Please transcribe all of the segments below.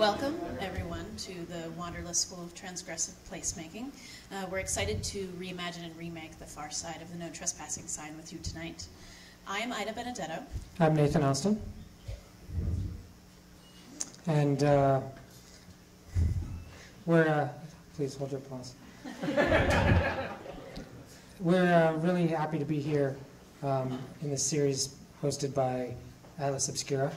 Welcome, everyone, to the Wanderlust School of Transgressive Placemaking. We're excited to reimagine and remake the far side of the No Trespassing sign with you tonight. I'm Ida Benedetto. I'm Nathan Austin. And please hold your applause. We're really happy to be here in this series hosted by Atlas Obscura.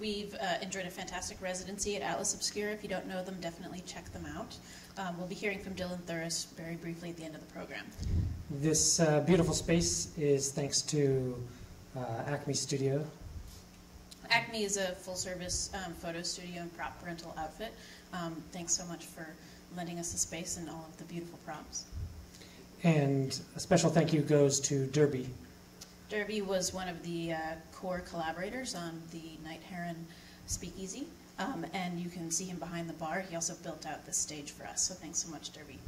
We've enjoyed a fantastic residency at Atlas Obscura. If you don't know them, definitely check them out. We'll be hearing from Dylan Thuras very briefly at the end of the program. This beautiful space is thanks to Acme Studio. Acme is a full-service photo studio and prop rental outfit. Thanks so much for lending us the space and all of the beautiful props. And a special thank you goes to Derby. Derby was one of the core collaborators on the Night Heron speakeasy, and you can see him behind the bar. He also built out this stage for us, so thanks so much, Derby.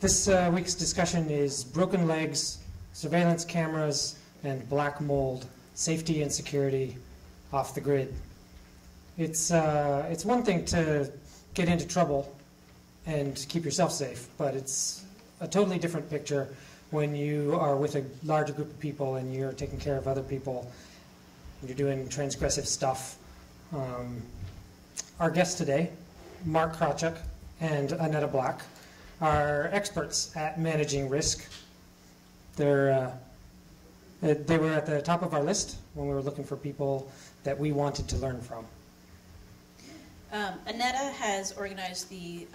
This week's discussion is broken legs, surveillance cameras, and black mold, safety and security off the grid. It's one thing to get into trouble and keep yourself safe, but it's a totally different picture when you are with a larger group of people and you're taking care of other people and you're doing transgressive stuff. Our guests today, Mark Krawczuk and Annetta Black, are experts at managing risk. They were at the top of our list when we were looking for people that we wanted to learn from. Annetta has organized the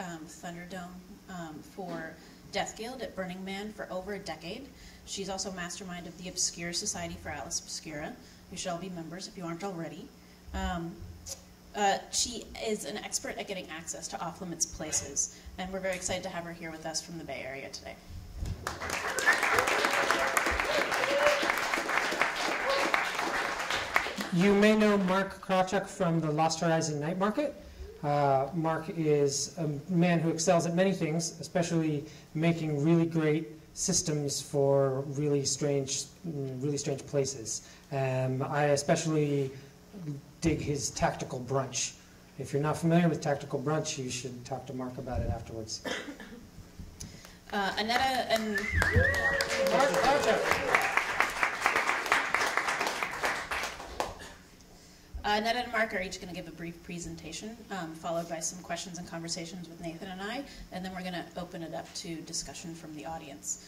Thunderdome for Death Guild at Burning Man for over a decade. She's also mastermind of the Obscura Society for Atlas Obscura. You should all be members if you aren't already. She is an expert at getting access to off-limits places, and we're very excited to have her here with us from the Bay Area today. You may know Mark Krawczuk from the Lost Horizon Night Market. Mark is a man who excels at many things, especially making really great systems for really strange places. I especially dig his tactical brunch. If you're not familiar with tactical brunch, you should talk to Mark about it afterwards. Annetta and Mark Krawczuk. Annetta and Mark are each going to give a brief presentation, followed by some questions and conversations with Nathan and I, and then we're going to open it up to discussion from the audience.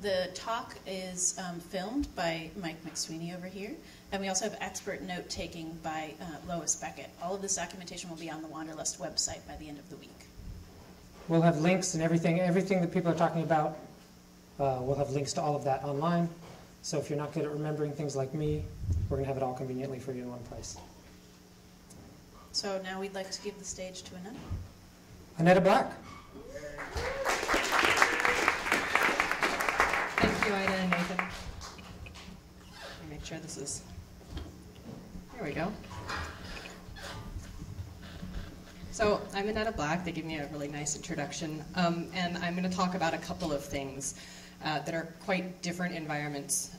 The talk is filmed by Mike McSweeney over here, and we also have expert note-taking by Lois Beckett. All of this documentation will be on the Wanderlust website by the end of the week. We'll have links and everything that people are talking about. We'll have links to all of that online. So if you're not good at remembering things like me, we're going to have it all conveniently for you in one place. So now we'd like to give the stage to Annetta. Annetta Black. Thank you, Ida and Nathan. Let me make sure this is... There we go. So I'm Annetta Black. They gave me a really nice introduction. And I'm going to talk about a couple of things that are quite different environments.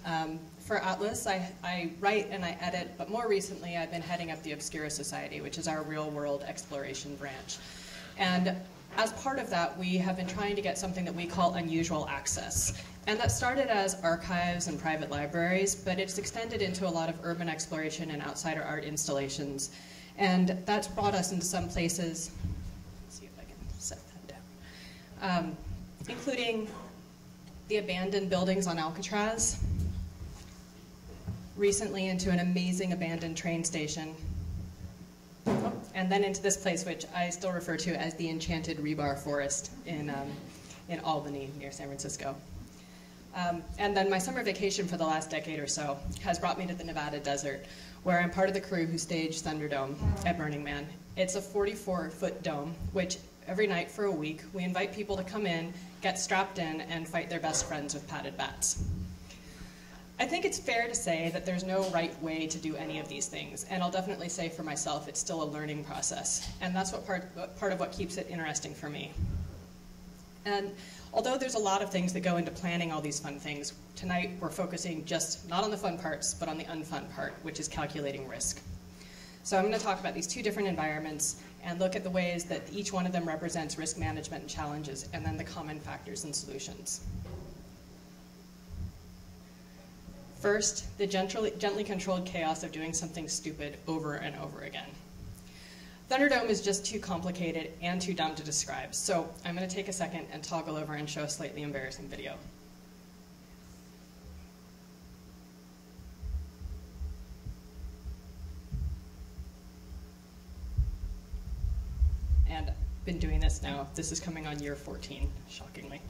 For Atlas, I write and I edit, but more recently I've been heading up the Obscura Society, which is our real-world exploration branch. And as part of that, we have been trying to get something that we call unusual access. And that started as archives and private libraries, but it's extended into a lot of urban exploration and outsider art installations. And that's brought us into some places, let's see if I can set that down, including the abandoned buildings on Alcatraz, recently into an amazing abandoned train station, and then into this place, which I still refer to as the Enchanted Rebar Forest in Albany, near San Francisco. And then my summer vacation for the last decade or so has brought me to the Nevada desert, where I'm part of the crew who staged Thunderdome at Burning Man. It's a 44-foot dome, which every night for a week, we invite people to come in, get strapped in, and fight their best friends with padded bats. I think it's fair to say that there's no right way to do any of these things, and I'll definitely say for myself it's still a learning process, and that's what part of what keeps it interesting for me. And although there's a lot of things that go into planning all these fun things, tonight we're focusing just not on the fun parts, but on the unfun part, which is calculating risk. So I'm going to talk about these two different environments and look at the ways that each one of them represents risk management and challenges, and then the common factors and solutions. First, the gently controlled chaos of doing something stupid over and over again. Thunderdome is just too complicated and too dumb to describe, so I'm going to take a second and toggle over and show a slightly embarrassing video. And I've been doing this now. This is coming on year 14, shockingly.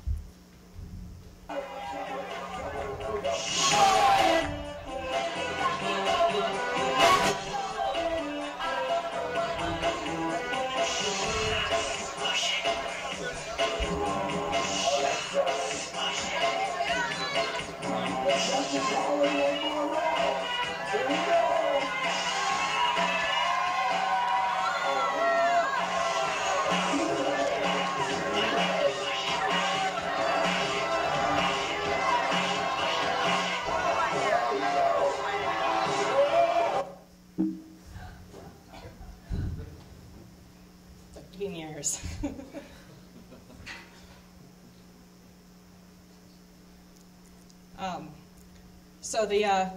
So the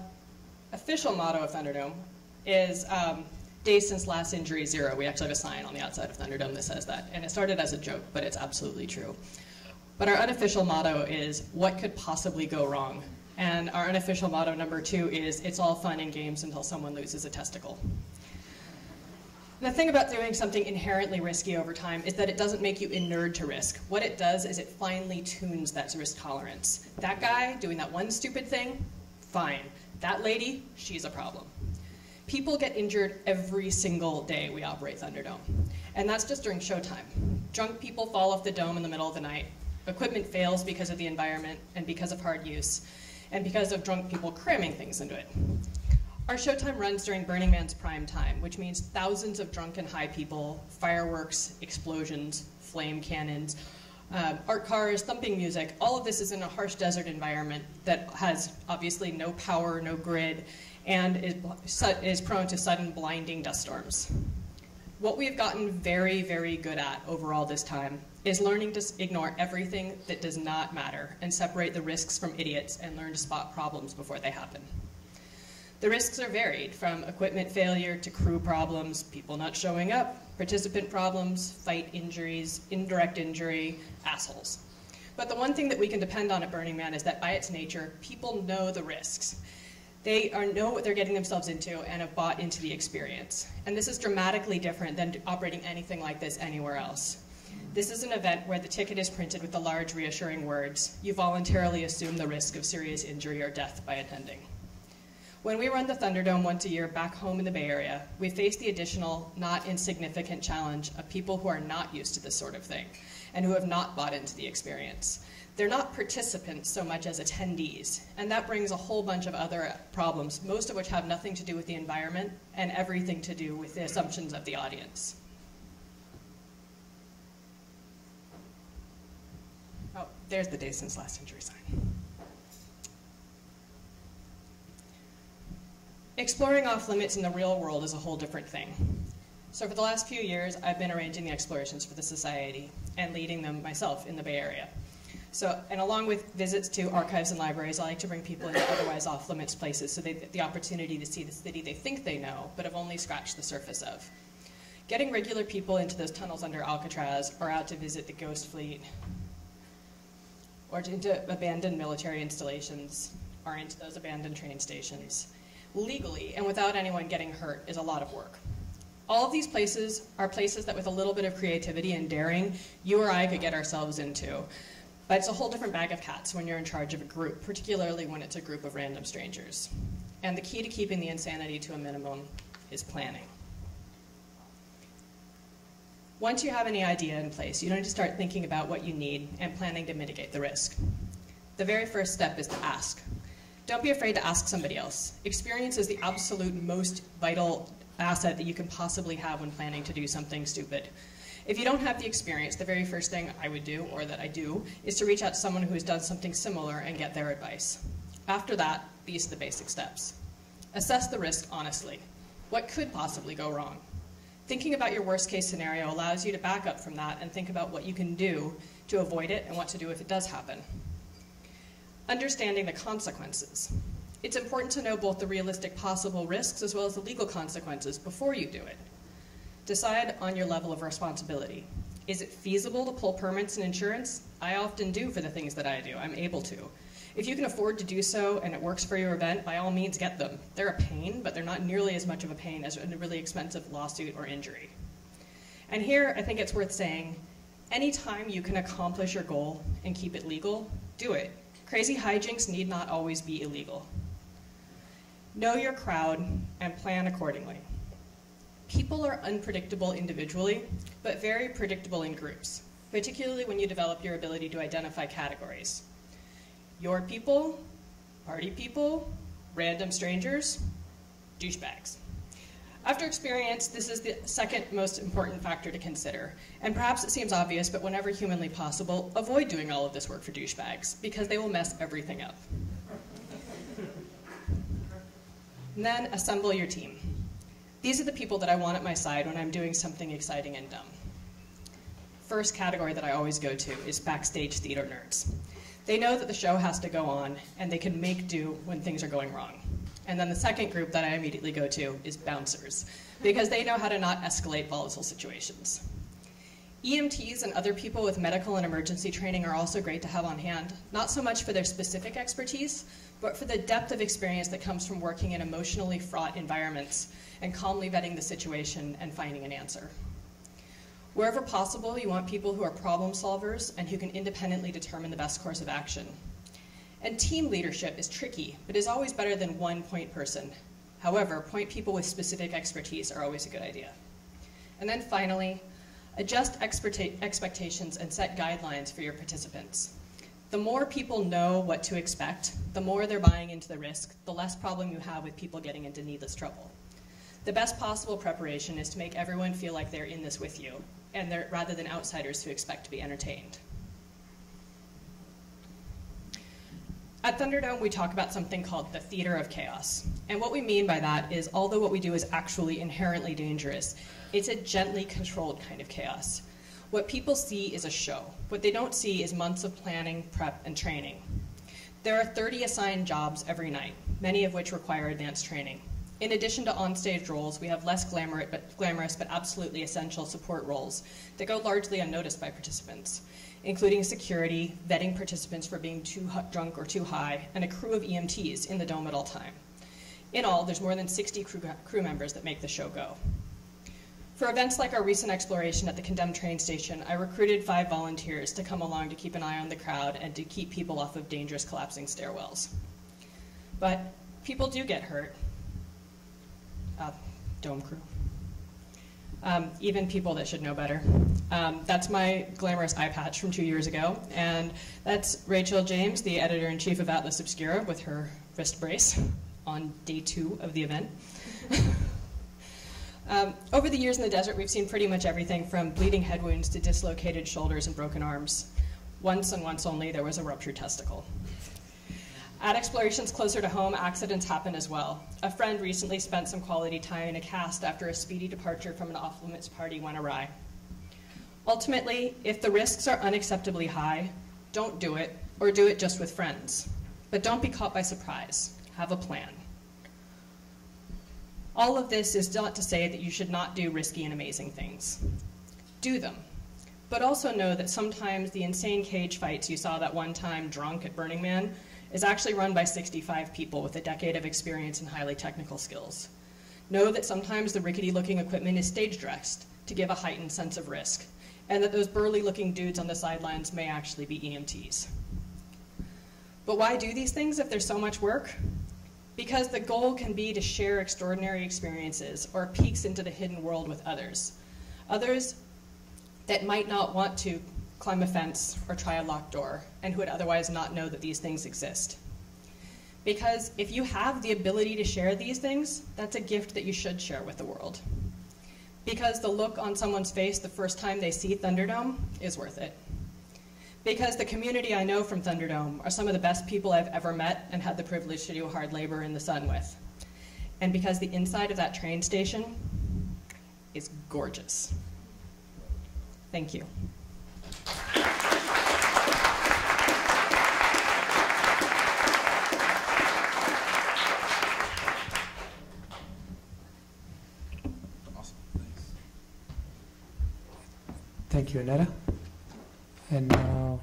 official motto of Thunderdome is days since last injury, zero. We actually have a sign on the outside of Thunderdome that says that. And it started as a joke, but it's absolutely true. But our unofficial motto is, what could possibly go wrong? And our unofficial motto number 2 is, it's all fun and games until someone loses a testicle. The thing about doing something inherently risky over time is that it doesn't make you inured to risk. What it does is it finely tunes that risk tolerance. That guy doing that one stupid thing, fine. That lady, she's a problem. People get injured every single day we operate Thunderdome. And that's just during showtime. Drunk people fall off the dome in the middle of the night. Equipment fails because of the environment and because of hard use and because of drunk people cramming things into it. Our showtime runs during Burning Man's prime time, which means thousands of drunk and high people, fireworks, explosions, flame cannons, art cars, thumping music. All of this is in a harsh desert environment that has obviously no power, no grid, and is prone to sudden blinding dust storms. What we've gotten very, very good at over all this time is learning to ignore everything that does not matter and separate the risks from idiots and learn to spot problems before they happen. The risks are varied, from equipment failure to crew problems, people not showing up, participant problems, fight injuries, indirect injury, assholes. But the one thing that we can depend on at Burning Man is that by its nature, people know the risks. They know what they're getting themselves into and have bought into the experience. And this is dramatically different than operating anything like this anywhere else. This is an event where the ticket is printed with the large reassuring words, you voluntarily assume the risk of serious injury or death by attending. When we run the Thunderdome once a year back home in the Bay Area, we face the additional, not insignificant challenge of people who are not used to this sort of thing and who have not bought into the experience. They're not participants so much as attendees, and that brings a whole bunch of other problems, most of which have nothing to do with the environment and everything to do with the assumptions of the audience. Oh, there's the day since last injury sign. Exploring off limits in the real world is a whole different thing. So for the last few years, I've been arranging the explorations for the society and leading them myself in the Bay Area. So, and along with visits to archives and libraries, I like to bring people into otherwise off limits places so they get the opportunity to see the city they think they know, but have only scratched the surface of. Getting regular people into those tunnels under Alcatraz or out to visit the Ghost Fleet or into abandoned military installations or into those abandoned train stations legally and without anyone getting hurt is a lot of work. All of these places are places that with a little bit of creativity and daring, you or I could get ourselves into. But it's a whole different bag of cats when you're in charge of a group, particularly when it's a group of random strangers. And the key to keeping the insanity to a minimum is planning. Once you have any idea in place, you need to start thinking about what you need and planning to mitigate the risk. The very first step is to ask. Don't be afraid to ask somebody else. Experience is the absolute most vital asset that you can possibly have when planning to do something stupid. If you don't have the experience, the very first thing I would do, or that I do, is to reach out to someone who has done something similar and get their advice. After that, these are the basic steps. Assess the risk honestly. What could possibly go wrong? Thinking about your worst case scenario allows you to back up from that and think about what you can do to avoid it and what to do if it does happen. Understanding the consequences. It's important to know both the realistic possible risks as well as the legal consequences before you do it. Decide on your level of responsibility. Is it feasible to pull permits and insurance? I often do for the things that I do. I'm able to. If you can afford to do so and it works for your event, by all means get them. They're a pain, but they're not nearly as much of a pain as a really expensive lawsuit or injury. And here, I think it's worth saying, anytime you can accomplish your goal and keep it legal, do it. Crazy hijinks need not always be illegal. Know your crowd and plan accordingly. People are unpredictable individually, but very predictable in groups, particularly when you develop your ability to identify categories. Your people, party people, random strangers, douchebags. After experience, this is the second most important factor to consider. And perhaps it seems obvious, but whenever humanly possible, avoid doing all of this work for douchebags, because they will mess everything up. And then assemble your team. These are the people that I want at my side when I'm doing something exciting and dumb. First category that I always go to is backstage theater nerds. They know that the show has to go on, and they can make do when things are going wrong. And then the second group that I immediately go to is bouncers, because they know how to not escalate volatile situations. EMTs and other people with medical and emergency training are also great to have on hand, not so much for their specific expertise, but for the depth of experience that comes from working in emotionally fraught environments and calmly vetting the situation and finding an answer. Wherever possible, you want people who are problem solvers and who can independently determine the best course of action. And team leadership is tricky, but is always better than one point person. However, point people with specific expertise are always a good idea. And then finally, adjust expectations and set guidelines for your participants. The more people know what to expect, the more they're buying into the risk, the less problem you have with people getting into needless trouble. The best possible preparation is to make everyone feel like they're in this with you, and rather than outsiders who expect to be entertained. At Thunderdome, we talk about something called the theater of chaos. And what we mean by that is, although what we do is actually inherently dangerous, it's a gently controlled kind of chaos. What people see is a show. What they don't see is months of planning, prep, and training. There are 30 assigned jobs every night, many of which require advanced training. In addition to onstage roles, we have less glamorous but absolutely essential support roles that go largely unnoticed by participants, including security, vetting participants for being too drunk or too high, and a crew of EMTs in the dome at all time. In all, there's more than 60 crew members that make the show go. For events like our recent exploration at the condemned train station, I recruited 5 volunteers to come along to keep an eye on the crowd and to keep people off of dangerous collapsing stairwells. But people do get hurt. Dome crew. Even people that should know better. That's my glamorous eye patch from 2 years ago, and that's Rachel James, the editor-in-chief of Atlas Obscura, with her wrist brace on day 2 of the event. Over the years in the desert, we've seen pretty much everything from bleeding head wounds to dislocated shoulders and broken arms. Once and once only, there was a ruptured testicle. At explorations closer to home, accidents happen as well. A friend recently spent some quality time in a cast after a speedy departure from an off-limits party went awry. Ultimately, if the risks are unacceptably high, don't do it, or do it just with friends. But don't be caught by surprise. Have a plan. All of this is not to say that you should not do risky and amazing things. Do them. But also know that sometimes the insane cage fights you saw that one time drunk at Burning Man is actually run by 65 people with a decade of experience and highly technical skills. Know that sometimes the rickety-looking equipment is stage-dressed to give a heightened sense of risk, and that those burly-looking dudes on the sidelines may actually be EMTs. But why do these things if there's so much work? Because the goal can be to share extraordinary experiences or peeks into the hidden world with others. Others that might not want to climb a fence, or try a locked door, and who would otherwise not know that these things exist. Because if you have the ability to share these things, that's a gift that you should share with the world. Because the look on someone's face the first time they see Thunderdome is worth it. Because the community I know from Thunderdome are some of the best people I've ever met and had the privilege to do hard labor in the sun with. and because the inside of that train station is gorgeous. Thank you. Awesome, thanks. Thank you, Annetta. And now,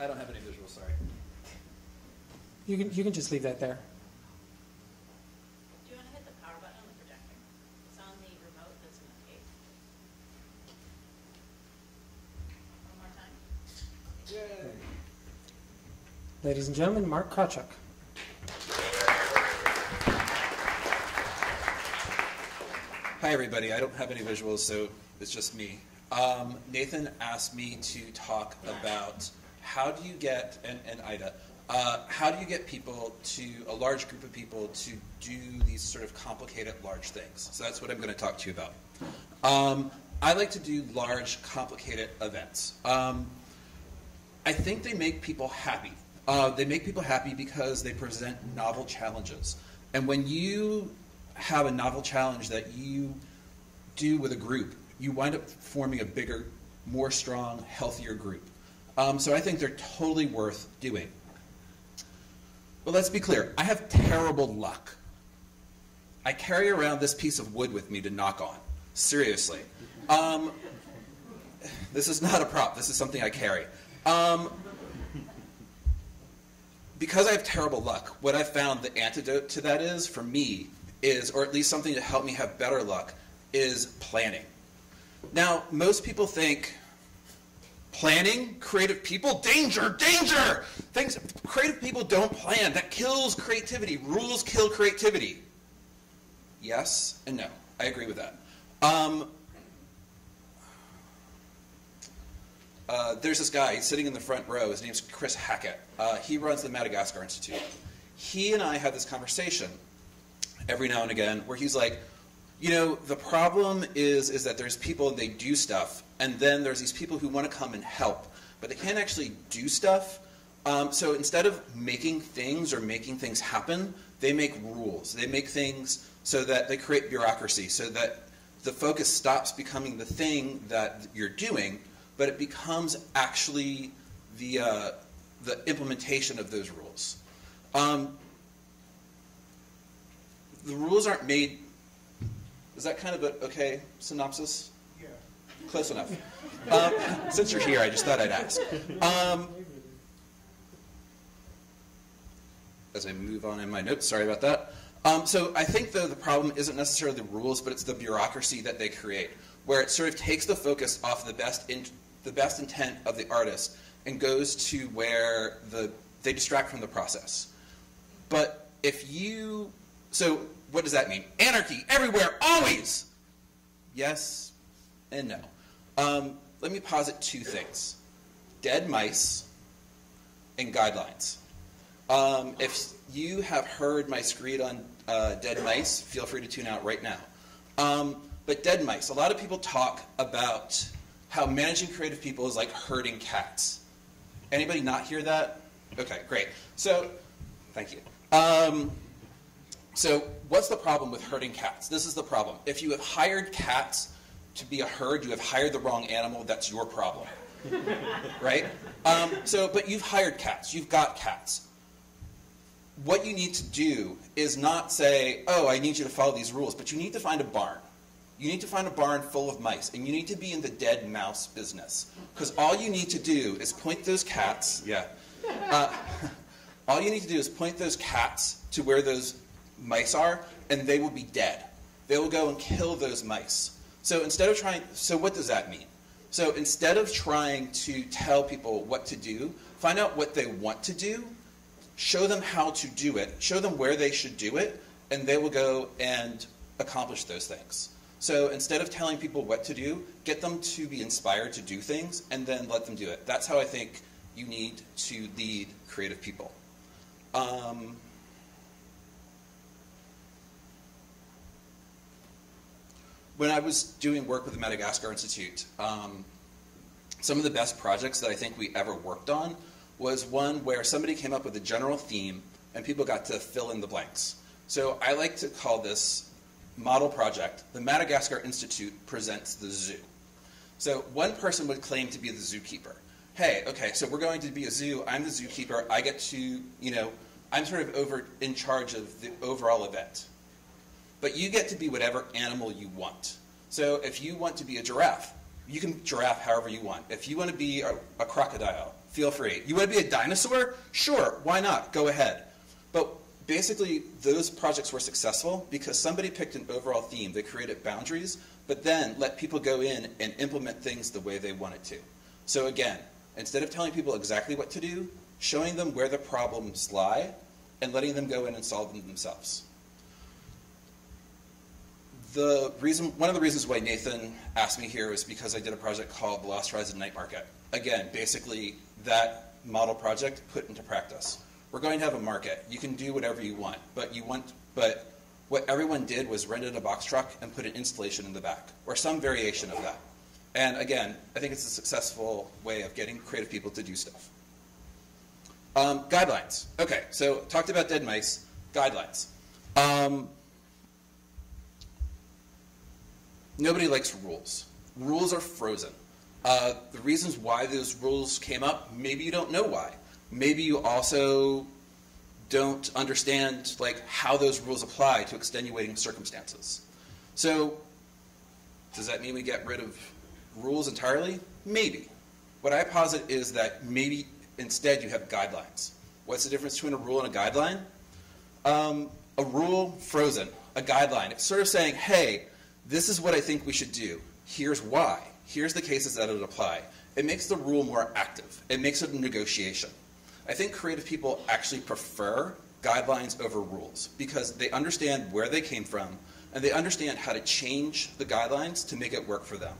I don't have any visuals, sorry. You can just leave that there. Do you want to hit the power button on the projector? It's on the remote that's in the case. One more time. Yay. Ladies and gentlemen, Mark Krawczuk. Hi everybody, I don't have any visuals, so it's just me. Nathan asked me to talk about how do you get, and Ida, how do you get people to, a large group of people, to do these sort of complicated large things? So that's what I'm going to talk to you about. I like to do large, complicated events. I think they make people happy. They make people happy because they present novel challenges. And when you have a novel challenge that you do with a group, you wind up forming a bigger, more strong, healthier group. So I think they're totally worth doing. But let's be clear, I have terrible luck. I carry around this piece of wood with me to knock on. Seriously. This is not a prop, this is something I carry. Because I have terrible luck, what I found the antidote to that is, for me, is, or at least something to help me have better luck, is planning. Now, most people think, planning, creative people, danger, danger! Things, creative people don't plan. That kills creativity. Rules kill creativity. Yes and no. I agree with that. There's this guy, he's sitting in the front row. His name's Chris Hackett. He runs the Madagascar Institute. He and I have this conversation every now and again where he's like, you know, the problem is that there's people, they do stuff, and then there's these people who want to come and help, but they can't actually do stuff. So instead of making things or making things happen, they make rules. They make things so that they create bureaucracy, so that the focus stops becoming the thing that you're doing, but it becomes actually the implementation of those rules. The rules aren't made. Is that kind of an okay synopsis? Yeah. Close enough. Since you're here, I just thought I'd ask. As I move on in my notes, sorry about that. So I think the problem isn't necessarily the rules, but it's the bureaucracy that they create, where it sort of takes the focus off the best intent of the artist and goes to where they distract from the process. But if you, so what does that mean? Anarchy, everywhere, always! Yes and no. Let me posit two things. Dead mice and guidelines. If you have heard my screed on dead mice, feel free to tune out right now. But dead mice, a lot of people talk about how managing creative people is like herding cats. Anybody not hear that? Okay, great. So, thank you. So what's the problem with herding cats? This is the problem. If you have hired cats to be a herd, you have hired the wrong animal. That's your problem, right? But you've hired cats. You've got cats. What you need to do is not say, oh, I need you to follow these rules, but you need to find a barn. You need to find a barn full of mice, and you need to be in the dead mouse business, because all you need to do is point those cats. Yeah. All you need to do is point those cats to where those mice are, and they will be dead. They will go and kill those mice. So instead of trying, so what does that mean? So instead of trying to tell people what to do, find out what they want to do, show them how to do it, show them where they should do it, and they will go and accomplish those things. So instead of telling people what to do, get them to be inspired to do things, and then let them do it. That's how I think you need to lead creative people. When I was doing work with the Madagascar Institute, some of the best projects that I think we ever worked on was one where somebody came up with a general theme and people got to fill in the blanks. So I like to call this model project, the Madagascar Institute Presents the Zoo. So one person would claim to be the zookeeper. Hey, okay, so we're going to be a zoo. I'm the zookeeper. I get to, you know, I'm sort of in charge of the overall event. But you get to be whatever animal you want. So if you want to be a giraffe, you can giraffe however you want. If you want to be a crocodile, feel free. You want to be a dinosaur? Sure, why not? Go ahead. But basically, those projects were successful because somebody picked an overall theme. They created boundaries, but then let people go in and implement things the way they wanted to. So again, instead of telling people exactly what to do, showing them where the problems lie and letting them go in and solve them themselves. The reason, one of the reasons why Nathan asked me here is because I did a project called the Lost Horizon Night Market. Again, basically that model project put into practice. We're going to have a market. You can do whatever you want, but what everyone did was rented a box truck and put an installation in the back, or some variation of that. And again, I think it's a successful way of getting creative people to do stuff. Guidelines. Okay, so talked about dead mice. Guidelines. Nobody likes rules. Rules are frozen. The reasons why those rules came up, maybe you don't know why. Maybe you also don't understand like how those rules apply to extenuating circumstances. So does that mean we get rid of rules entirely? Maybe. What I posit is that maybe instead you have guidelines. What's the difference between a rule and a guideline? A rule, frozen. A guideline, it's sort of saying, hey, this is what I think we should do. Here's why. Here's the cases that it would apply. It makes the rule more active. It makes it a negotiation. I think creative people actually prefer guidelines over rules because they understand where they came from and they understand how to change the guidelines to make it work for them.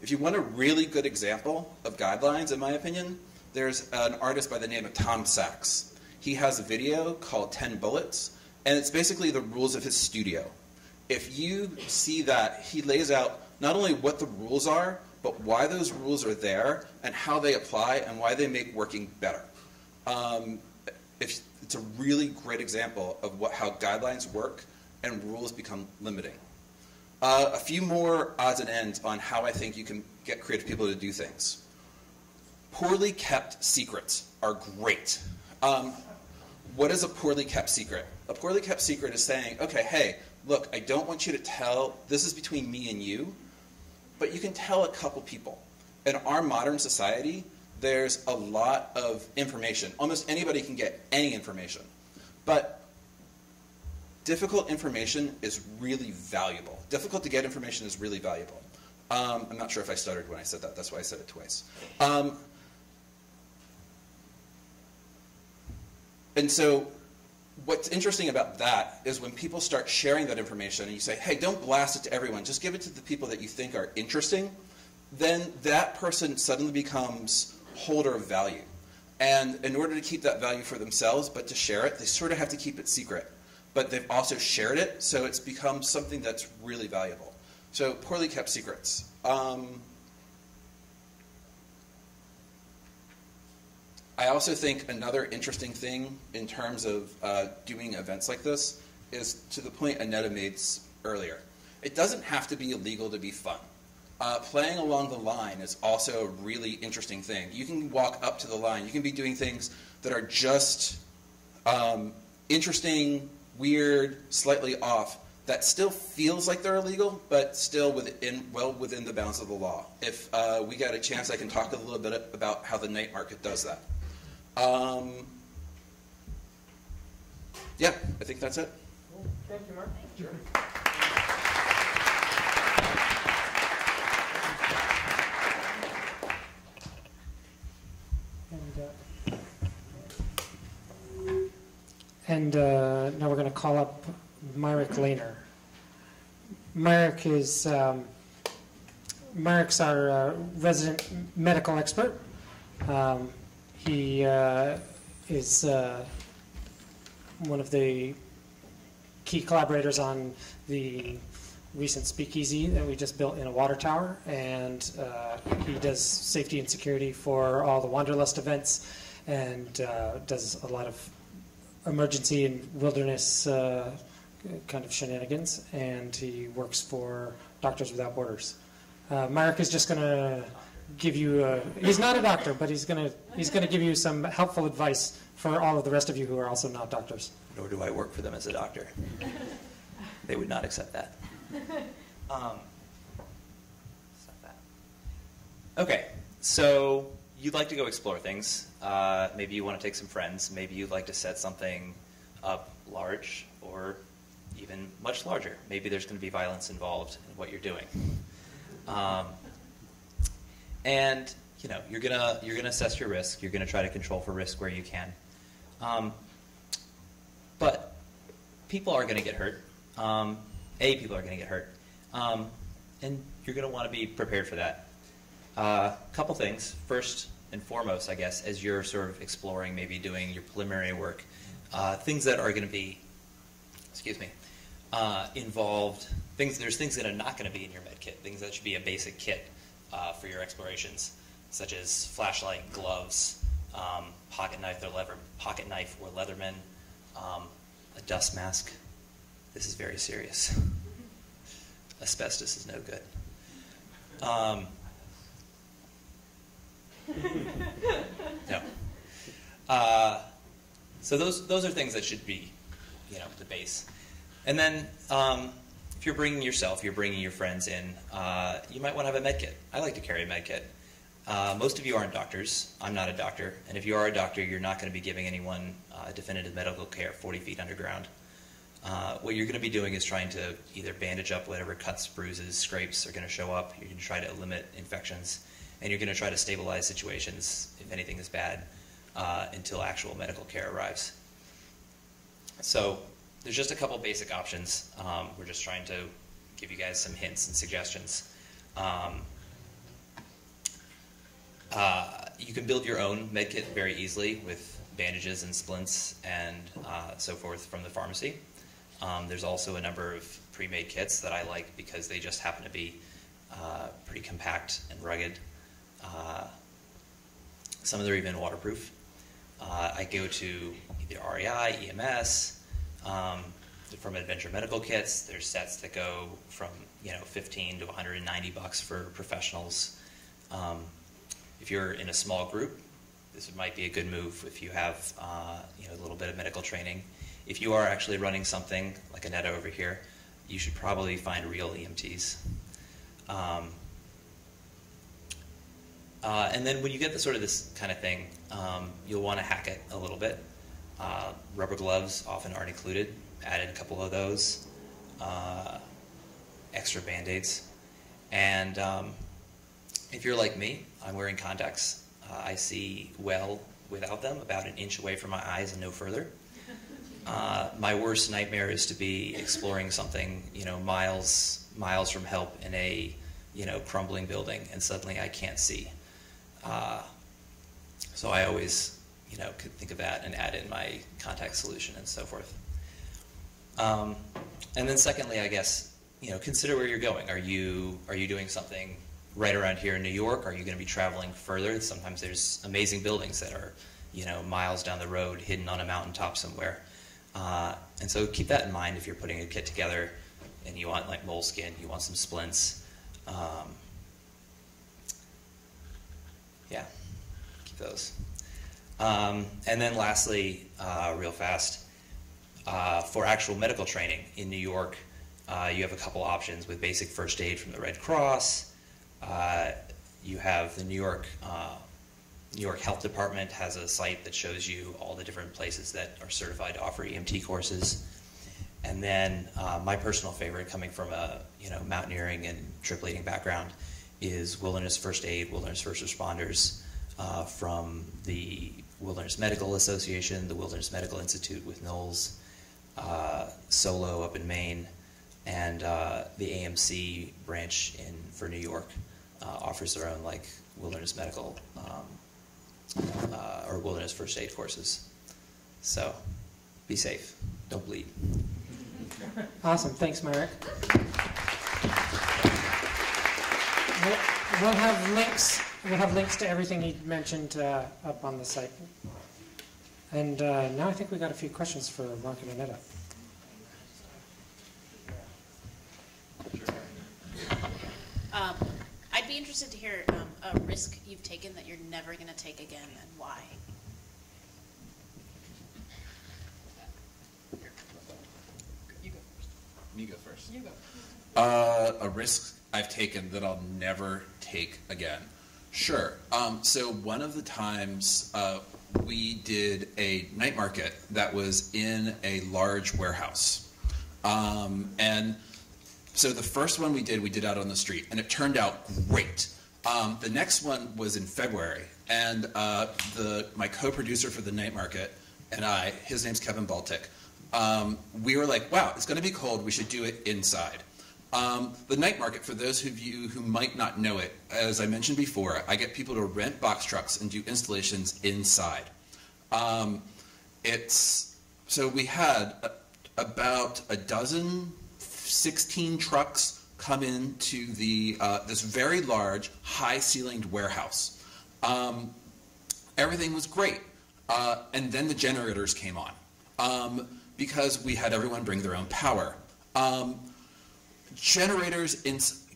If you want a really good example of guidelines, in my opinion, there's an artist by the name of Tom Sachs. He has a video called 10 Bullets, and it's basically the rules of his studio. If you see that, he lays out not only what the rules are, but why those rules are there and how they apply and why they make working better. It's a really great example of how guidelines work and rules become limiting. A few more odds and ends on how I think you can get creative people to do things. Poorly kept secrets are great. What is a poorly kept secret? A poorly kept secret is saying, okay, hey, look, I don't want you to tell, this is between me and you, but you can tell a couple people. In our modern society, there's a lot of information. Almost anybody can get any information. But difficult information is really valuable. Difficult to get information is really valuable. I'm not sure if I stuttered when I said that. That's why I said it twice. And so what's interesting about that is when people start sharing that information and you say, hey, don't blast it to everyone. Just give it to the people that you think are interesting. Then that person suddenly becomes holder of value. And in order to keep that value for themselves but to share it, they sort of have to keep it secret. But they've also shared it, so it's become something that's really valuable. So poorly kept secrets. I also think another interesting thing in terms of doing events like this is to the point Annetta made earlier. It doesn't have to be illegal to be fun. Playing along the line is also a really interesting thing. You can walk up to the line. You can be doing things that are just interesting, weird, slightly off, that still feels like they're illegal, but still well within the bounds of the law. If we got a chance, I can talk a little bit about how the night market does that. Yeah, I think that's it. Cool. Thank you, Mark. Sure. And now we're going to call up Myric Lehner. Myric's our resident medical expert. He is one of the key collaborators on the recent speakeasy that we just built in a water tower, and he does safety and security for all the Wanderlust events, and does a lot of emergency and wilderness kind of shenanigans, and he works for Doctors Without Borders. Myric is just going to give you a, he's not a doctor, but he's going to give you some helpful advice for all of the rest of you who are also not doctors. Nor do I work for them as a doctor. They would not accept that. Okay, so you'd like to go explore things. Maybe you want to take some friends. Maybe you'd like to set something up large or even much larger. Maybe there's going to be violence involved in what you're doing. And you know, you're gonna assess your risk. You're gonna try to control for risk where you can. But people are gonna get hurt. People are gonna get hurt, and you're gonna want to be prepared for that. Couple things. First and foremost, I guess, as you're sort of exploring, maybe doing your preliminary work, things that are gonna be, excuse me, involved. There's things that are not gonna be in your med kit. Things that should be a basic kit. For your explorations, such as flashlight, gloves, pocket knife or Leatherman, a dust mask. This is very serious. Asbestos is no good. No. So those are things that should be, you know, the base. And then. If you're bringing yourself, you're bringing your friends in, you might want to have a med kit. I like to carry a med kit. Most of you aren't doctors. I'm not a doctor. And if you are a doctor, you're not going to be giving anyone definitive medical care 40 feet underground. What you're going to be doing is trying to either bandage up whatever cuts, bruises, scrapes are going to show up. You're going to try to limit infections. And you're going to try to stabilize situations, if anything is bad, until actual medical care arrives. So. There's just a couple basic options. We're just trying to give you guys some hints and suggestions. You can build your own med kit very easily with bandages and splints and so forth from the pharmacy. There's also a number of pre-made kits that I like because they just happen to be pretty compact and rugged. Some of them are even waterproof. I go to either REI, EMS, from Adventure Medical Kits. There's sets that go from, you know, 15 to 190 bucks for professionals. If you're in a small group, this might be a good move if you have, you know, a little bit of medical training. If you are actually running something like Annetta over here, you should probably find real EMTs. And then when you get the sort of this kind of thing, you'll want to hack it a little bit. Rubber gloves often aren't included. Added a couple of those. Extra band-aids. And if you're like me, I'm wearing contacts. I see well without them, about an inch away from my eyes and no further. My worst nightmare is to be exploring something, you know, miles from help in a, you know, crumbling building, and suddenly I can't see. So I always, you know, could think of that and add in my contact solution and so forth. And then secondly, I guess, you know, consider where you're going. Are you doing something right around here in New York? Are you going to be traveling further? Sometimes there's amazing buildings that are, you know, miles down the road, hidden on a mountaintop somewhere. And so keep that in mind if you're putting a kit together and you want, like, moleskin, you want some splints. Yeah, keep those. And then lastly, real fast, for actual medical training in New York, you have a couple options with basic first aid from the Red Cross. You have the New York Health Department has a site that shows you all the different places that are certified to offer EMT courses. And then my personal favorite, coming from a, you know, mountaineering and trip leading background, is Wilderness First Aid, Wilderness First Responders, from the Wilderness Medical Association, the Wilderness Medical Institute with Knowles, Solo up in Maine, and the AMC branch for New York offers their own, like, Wilderness Medical or Wilderness First Aid courses. So be safe. Don't bleed. Awesome. Thanks, Myric. We'll have links to everything he mentioned up on the site. And now I think we got a few questions for Mark and Annetta. I'd be interested to hear a risk you've taken that you're never going to take again, and why. You go first. You go first. You go. A risk I've taken that I'll never take again. Sure. So one of the times we did a night market that was in a large warehouse. And so the first one we did out on the street, and it turned out great. The next one was in February, and my co-producer for the night market and I, his name's Kevin Baltic, we were like, wow, it's gonna be cold, we should do it inside. The night market, for those of you who might not know it, as I mentioned before, I get people to rent box trucks and do installations inside. So we had about a dozen 16 trucks come into the this very large, high-ceilinged warehouse. Everything was great, and then the generators came on because we had everyone bring their own power.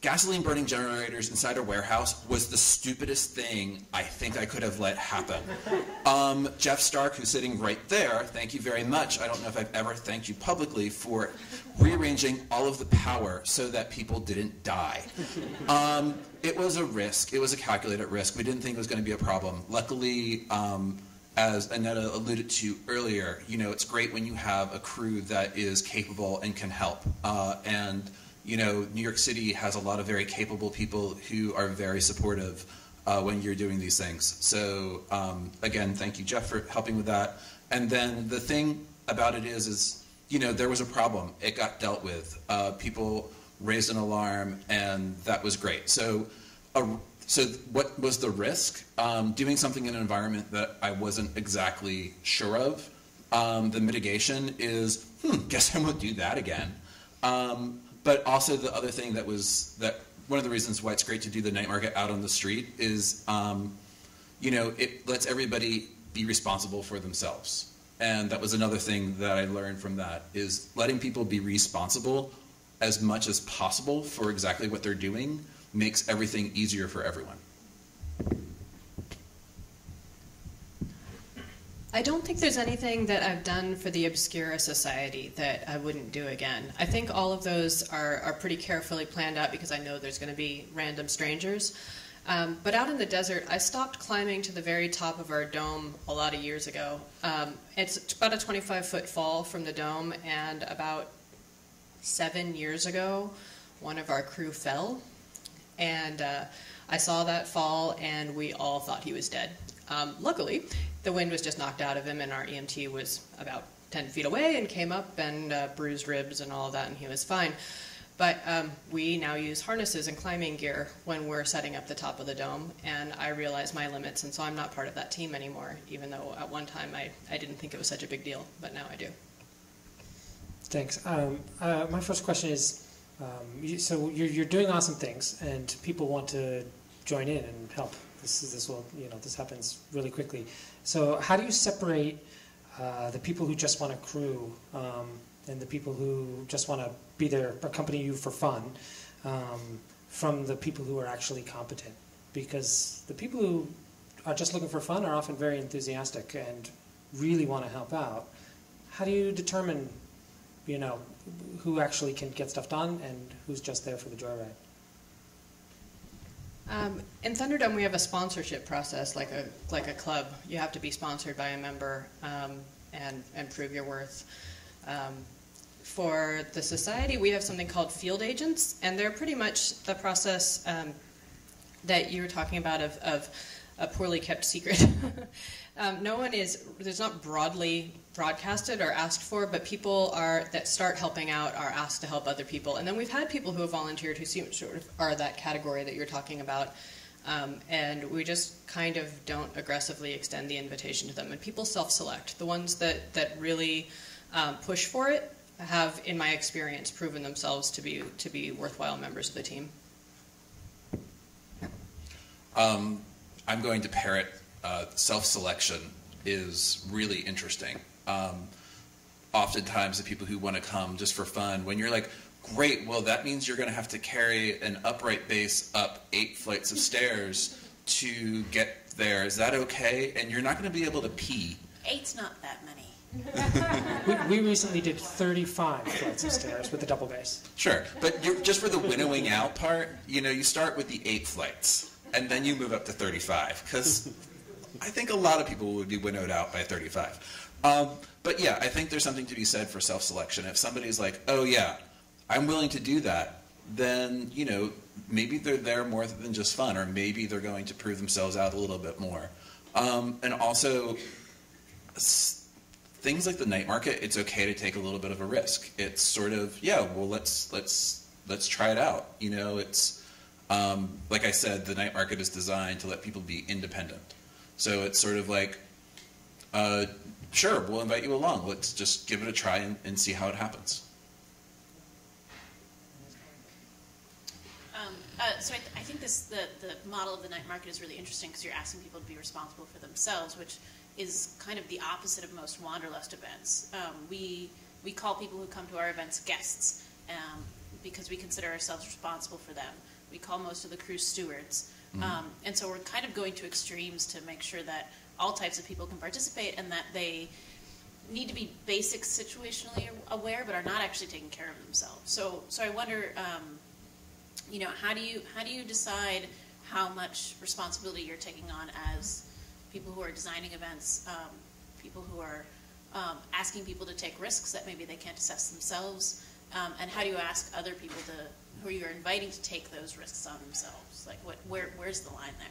Gasoline-burning generators inside a warehouse was the stupidest thing I think I could have let happen. Jeff Stark, who's sitting right there, thank you very much. I don't know if I've ever thanked you publicly for rearranging all of the power so that people didn't die. It was a risk. It was a calculated risk. We didn't think it was going to be a problem. Luckily, as Annetta alluded to earlier, you know, it's great when you have a crew that is capable and can help. You know, New York City has a lot of very capable people who are very supportive when you're doing these things. So again, thank you, Jeff, for helping with that. And then the thing about it is you know, there was a problem. It got dealt with. People raised an alarm, and that was great. So, so what was the risk? Doing something in an environment that I wasn't exactly sure of. The mitigation is, guess I won't do that again. But also the other thing that was, one of the reasons why it's great to do the night market out on the street is, you know, it lets everybody be responsible for themselves. And that was another thing that I learned from that, is letting people be responsible as much as possible for exactly what they're doing makes everything easier for everyone. I don't think there's anything that I've done for the Obscura Society that I wouldn't do again. I think all of those are pretty carefully planned out because I know there's going to be random strangers. But out in the desert, I stopped climbing to the very top of our dome a lot of years ago. It's about a 25-foot fall from the dome, and about 7 years ago, one of our crew fell. And I saw that fall, and we all thought he was dead. Luckily, the wind was just knocked out of him, and our EMT was about 10 feet away and came up and bruised ribs and all of that, and he was fine. But we now use harnesses and climbing gear when we're setting up the top of the dome, and I realize my limits, and so I'm not part of that team anymore, even though at one time I didn't think it was such a big deal, but now I do. Thanks. My first question is, so you're doing awesome things, and people want to join in and help. This happens really quickly. So how do you separate the people who just want to crew and the people who just want to be there, accompany you for fun, from the people who are actually competent? Because the people who are just looking for fun are often very enthusiastic and really want to help out. How do you determine, you know, who actually can get stuff done and who's just there for the joyride? In Thunderdome, we have a sponsorship process, like a club. You have to be sponsored by a member and prove your worth. For the society, we have something called field agents, and they're pretty much the process that you were talking about of a poorly kept secret. There's not broadly broadcasted or asked for, but people that start helping out are asked to help other people. And then we've had people who have volunteered who seem sort of are that category that you're talking about. And we just kind of don't aggressively extend the invitation to them. And people self-select. The ones that really push for it have, in my experience, proven themselves to be worthwhile members of the team. I'm going to parrot self-selection is really interesting. Oftentimes the people who want to come just for fun, when you're like, great, well that means you're going to have to carry an upright base up 8 flights of stairs to get there. Is that okay? And you're not going to be able to pee. 8's not that many. We recently did 35 flights of stairs with the double bass. Sure, but you're, just for the winnowing out part, you know, you start with the 8 flights, and then you move up to 35, because I think a lot of people would be winnowed out by 35. But yeah, I think there's something to be said for self-selection. If somebody's like, oh yeah, I'm willing to do that, then, you know, maybe they're there more than just fun, or maybe they're going to prove themselves out a little bit more. And also, things like the night market, it's okay to take a little bit of a risk. It's sort of, yeah, well, let's try it out. You know, it's, like I said, the night market is designed to let people be independent. So it's sort of like, sure, we'll invite you along. Let's just give it a try and see how it happens. So I think the model of the night market is really interesting because you're asking people to be responsible for themselves, which is kind of the opposite of most Wanderlust events. We call people who come to our events guests because we consider ourselves responsible for them. We call most of the crew stewards. And so we're kind of going to extremes to make sure that all types of people can participate and that they need to be basic situationally aware but are not actually taking care of themselves. So I wonder, you know, how do you decide how much responsibility you're taking on as people who are designing events, people who are asking people to take risks that maybe they can't assess themselves, and how do you ask other people to, who you're inviting to take those risks on themselves? Like, where's the line there?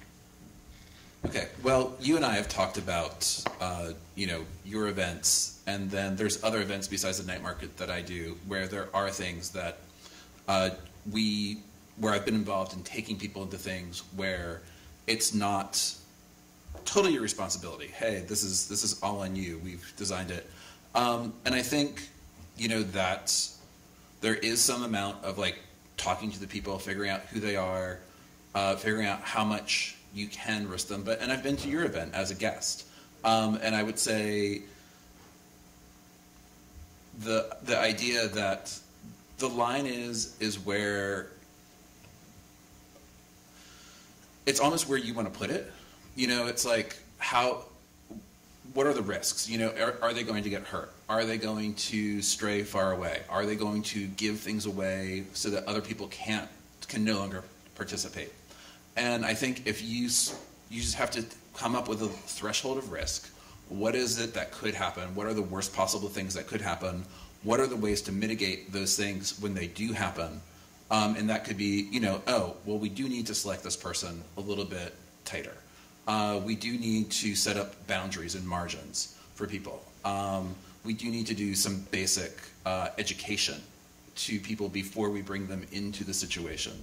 Okay, well, you and I have talked about, you know, your events, and then there's other events besides the night market that I do where there are things that where I've been involved in taking people into things where it's not totally your responsibility. Hey, this is all on you. We've designed it. And I think, you know, that there is some amount of like talking to the people, figuring out who they are, figuring out how much you can risk them. And I've been to your event as a guest. And I would say the idea that the line is where it's almost where you want to put it. You know, it's like, what are the risks? You know, are they going to get hurt? Are they going to stray far away? Are they going to give things away so that other people can no longer participate? And I think if you just have to come up with a threshold of risk. What is it that could happen? What are the worst possible things that could happen? What are the ways to mitigate those things when they do happen? And that could be, you know, oh, well, we do need to select this person a little bit tighter. We do need to set up boundaries and margins for people. We do need to do some basic education to people before we bring them into the situation.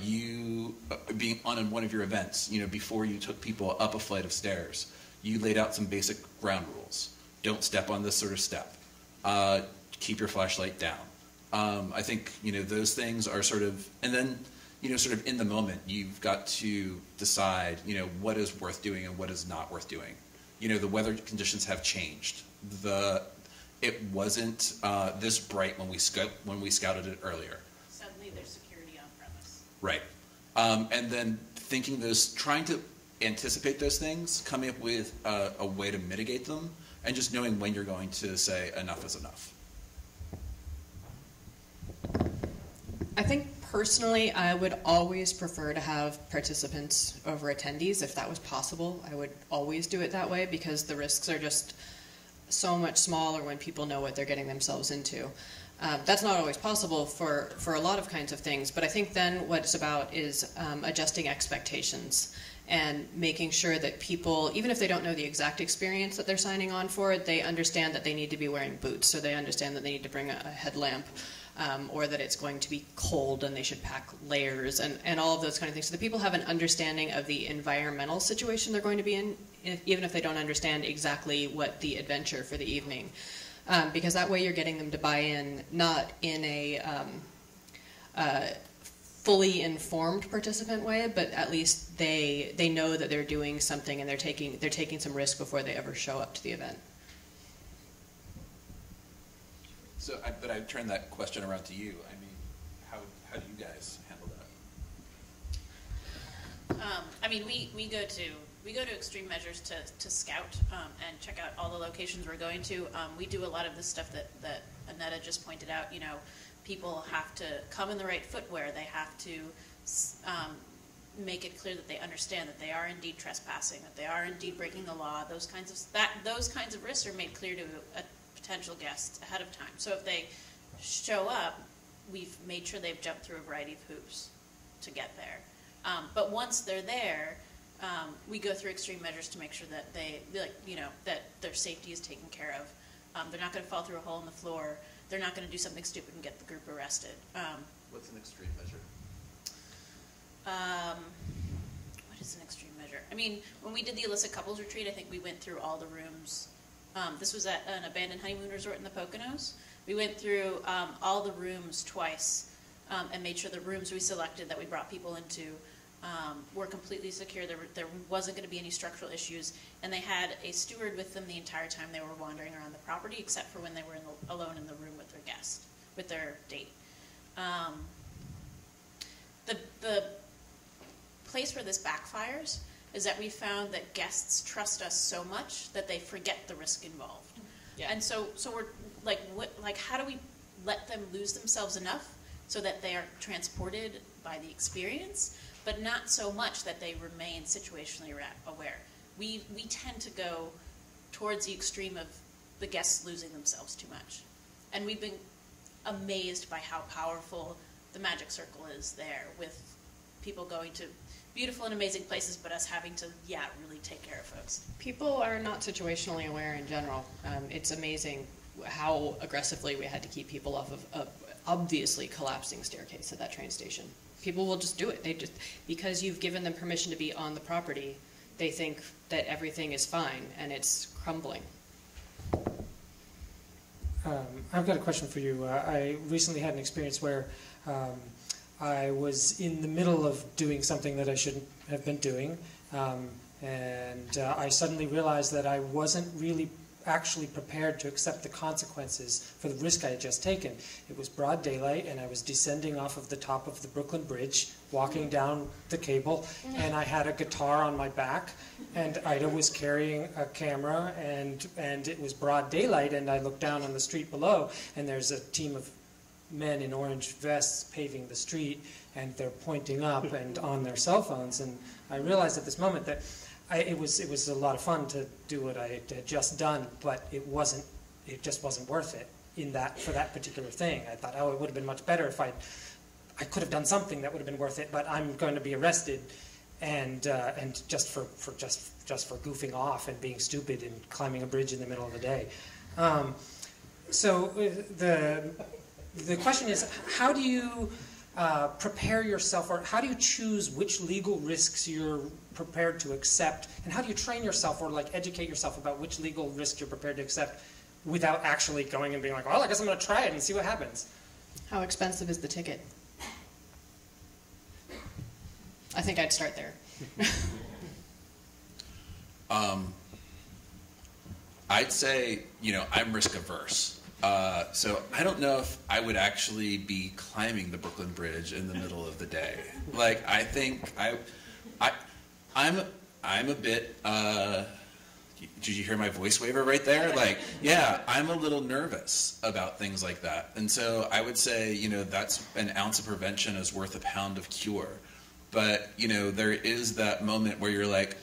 You being on one of your events, you know, before you took people up a flight of stairs, you laid out some basic ground rules. Don't step on this sort of step. Keep your flashlight down. I think, you know, those things are sort of, and then, you know, sort of in the moment, you've got to decide, you know, what is worth doing and what is not worth doing. You know, the weather conditions have changed. It wasn't this bright when we scouted it earlier. Suddenly there's security on premise. Right. And then thinking those, trying to anticipate those things, coming up with a way to mitigate them, and just knowing when you're going to say enough is enough. I think personally, I would always prefer to have participants over attendees. If that was possible, I would always do it that way because the risks are just so much smaller when people know what they're getting themselves into. That's not always possible for a lot of kinds of things, but I think then what it's about is adjusting expectations and making sure that people, even if they don't know the exact experience that they're signing on for, they understand that they need to be wearing boots, so they understand that they need to bring a headlamp. Or that it's going to be cold and they should pack layers and all of those kind of things. So the people have an understanding of the environmental situation they're going to be in, even if they don't understand exactly what the adventure for the evening. Because that way you're getting them to buy in, not in a fully informed participant way, but at least they know that they're doing something and they're taking some risk before they ever show up to the event. So, but I turn that question around to you. I mean, how do you guys handle that? I mean, we go to extreme measures to scout and check out all the locations we're going to. We do a lot of the stuff that Annetta just pointed out. You know, people have to come in the right footwear. They have to make it clear that they understand that they are indeed trespassing, that they are indeed breaking the law. Those kinds of risks are made clear to a potential guest ahead of time. So if they show up, we've made sure they've jumped through a variety of hoops to get there. But once they're there, we go through extreme measures to make sure that that their safety is taken care of. They're not going to fall through a hole in the floor. They're not going to do something stupid and get the group arrested. What's an extreme measure? What is an extreme measure? I mean, when we did the illicit couples retreat, I think we went through all the rooms. This was at an abandoned honeymoon resort in the Poconos. We went through all the rooms twice and made sure the rooms we selected that we brought people into were completely secure. There wasn't going to be any structural issues, and they had a steward with them the entire time they were wandering around the property, except for when they were alone in the room with their guest, with their date. The place where this backfires is that we found that guests trust us so much that they forget the risk involved. Yeah. And so we're like, how do we let them lose themselves enough so that they are transported by the experience, but not so much that they remain situationally aware. We tend to go towards the extreme of the guests losing themselves too much. And we've been amazed by how powerful the magic circle is there, with people going to beautiful and amazing places, but us having to, really take care of folks. People are not situationally aware in general. It's amazing how aggressively we had to keep people off of an obviously collapsing staircase at that train station. People will just do it. They just, because you've given them permission to be on the property, they think that everything is fine, and it's crumbling. I've got a question for you. I recently had an experience where I was in the middle of doing something that I shouldn't have been doing, and I suddenly realized that I wasn't really actually prepared to accept the consequences for the risk I had just taken. It was broad daylight, and I was descending off of the top of the Brooklyn Bridge, walking down the cable, and I had a guitar on my back, and Ida was carrying a camera, and it was broad daylight, and I looked down on the street below, and there's a team of men in orange vests paving the street, and they're pointing up and on their cell phones, and I realized at this moment that it was a lot of fun to do what I had just done, but it just wasn't worth it for that particular thing. I thought, it would have been much better if I could have done something that would have been worth it, but I'm going to be arrested, and just for goofing off and being stupid and climbing a bridge in the middle of the day. So the question is, how do you prepare yourself, or how do you choose which legal risks you're prepared to accept, and how do you train yourself or educate yourself about which legal risks you're prepared to accept without actually going and being like, well, I guess I'm going to try it and see what happens? How expensive is the ticket? I think I'd start there. I'd say, I'm risk averse. So I don't know if I would actually be climbing the Brooklyn Bridge in the middle of the day. I think I'm a bit, did you hear my voice waver right there? I'm a little nervous about things like that. And so I would say, that's an ounce of prevention is worth a pound of cure. But, there is that moment where you're like,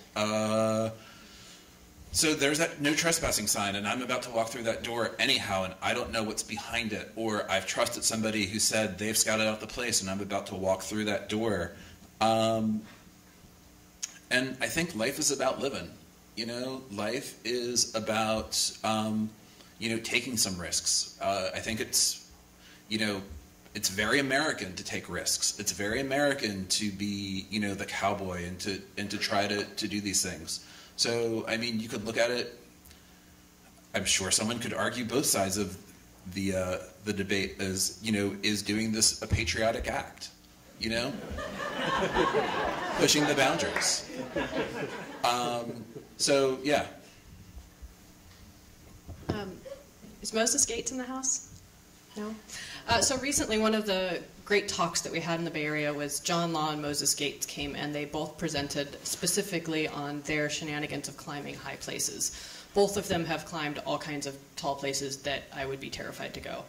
so there's that no trespassing sign, and I'm about to walk through that door anyhow, and I don't know what's behind it, or I've trusted somebody who said they've scouted out the place, and I'm about to walk through that door. And I think life is about living. Life is about taking some risks. I think it's very American to take risks. It's very American to be the cowboy and to try to do these things. So, you could look at it, I'm sure someone could argue both sides of the debate as, is doing this a patriotic act, pushing the boundaries. So, yeah. Is Moses Gates in the house? No? So recently, one of the great talks that we had in the Bay Area was John Law and Moses Gates came, and they both presented specifically on their shenanigans of climbing high places. Both of them have climbed all kinds of tall places that I would be terrified to go,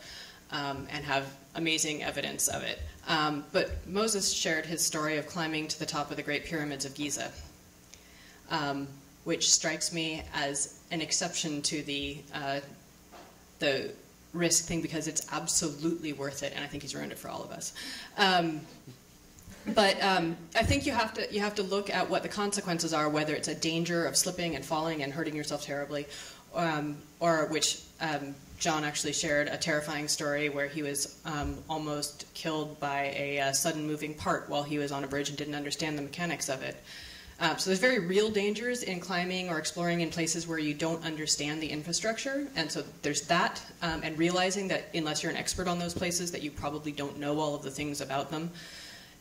and have amazing evidence of it. But Moses shared his story of climbing to the top of the Great Pyramids of Giza, which strikes me as an exception to the risk thing, because it's absolutely worth it, and I think he's ruined it for all of us. But I think you have to look at what the consequences are, whether it's a danger of slipping and falling and hurting yourself terribly, or which John actually shared a terrifying story where he was almost killed by a sudden moving part while he was on a bridge and didn't understand the mechanics of it. So there's very real dangers in climbing or exploring in places where you don't understand the infrastructure, and so there's that, and realizing that unless you're an expert on those places, that you probably don't know all of the things about them,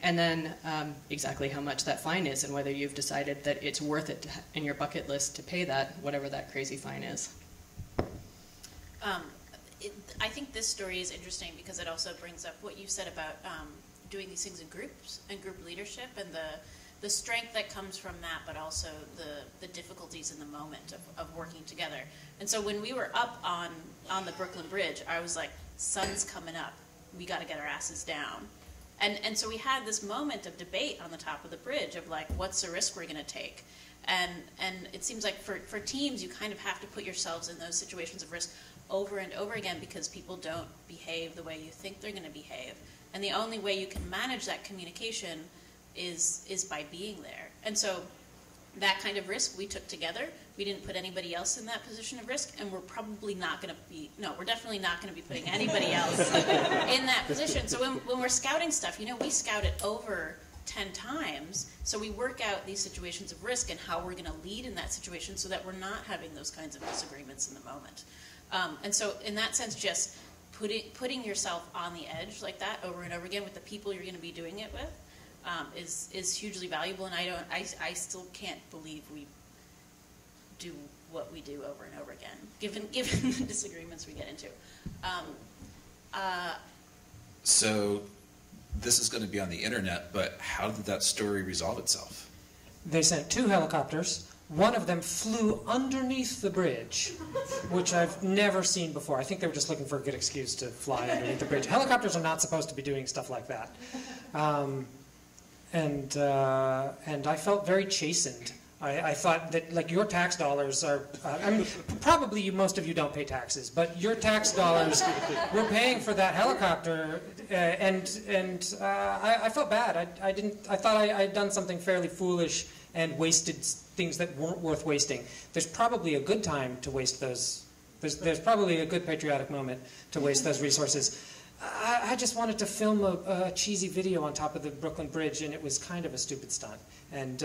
and then exactly how much that fine is and whether you've decided that it's worth it in your bucket list to pay that, whatever that crazy fine is. I think this story is interesting because it also brings up what you said about doing these things in groups and group leadership and the strength that comes from that, but also the difficulties in the moment of working together. And so when we were up on the Brooklyn Bridge, I was like, sun's coming up. We got to get our asses down. And so we had this moment of debate on the top of the bridge of like, what's the risk we're going to take? And it seems like for teams, you kind of have to put yourselves in those situations of risk over and over again because people don't behave the way you think they're going to behave. And the only way you can manage that communication is by being there. And so that kind of risk we took together. We didn't put anybody else in that position of risk, and we're probably not going to be, no, we're definitely not going to be putting anybody else in that position. So when we're scouting stuff, you know, we scout it over 10 times, so we work out these situations of risk and how we're going to lead in that situation so that we're not having those kinds of disagreements in the moment. And so in that sense, just putting yourself on the edge like that over and over again with the people you're going to be doing it with, is hugely valuable, and I still can't believe we do what we do over and over again, given the disagreements we get into. So this is going to be on the internet, but how did that story resolve itself? They sent 2 helicopters. One of them flew underneath the bridge, which I've never seen before. I think they were just looking for a good excuse to fly underneath the bridge. Helicopters are not supposed to be doing stuff like that. And I felt very chastened. I thought that, like, your tax dollars are, I mean, probably most of you don't pay taxes, but your tax dollars were paying for that helicopter, and I felt bad. I thought I'd done something fairly foolish and wasted things that weren't worth wasting. There's probably a good time to waste those. There's probably a good patriotic moment to waste those resources. I just wanted to film a cheesy video on top of the Brooklyn Bridge, and it was kind of a stupid stunt. And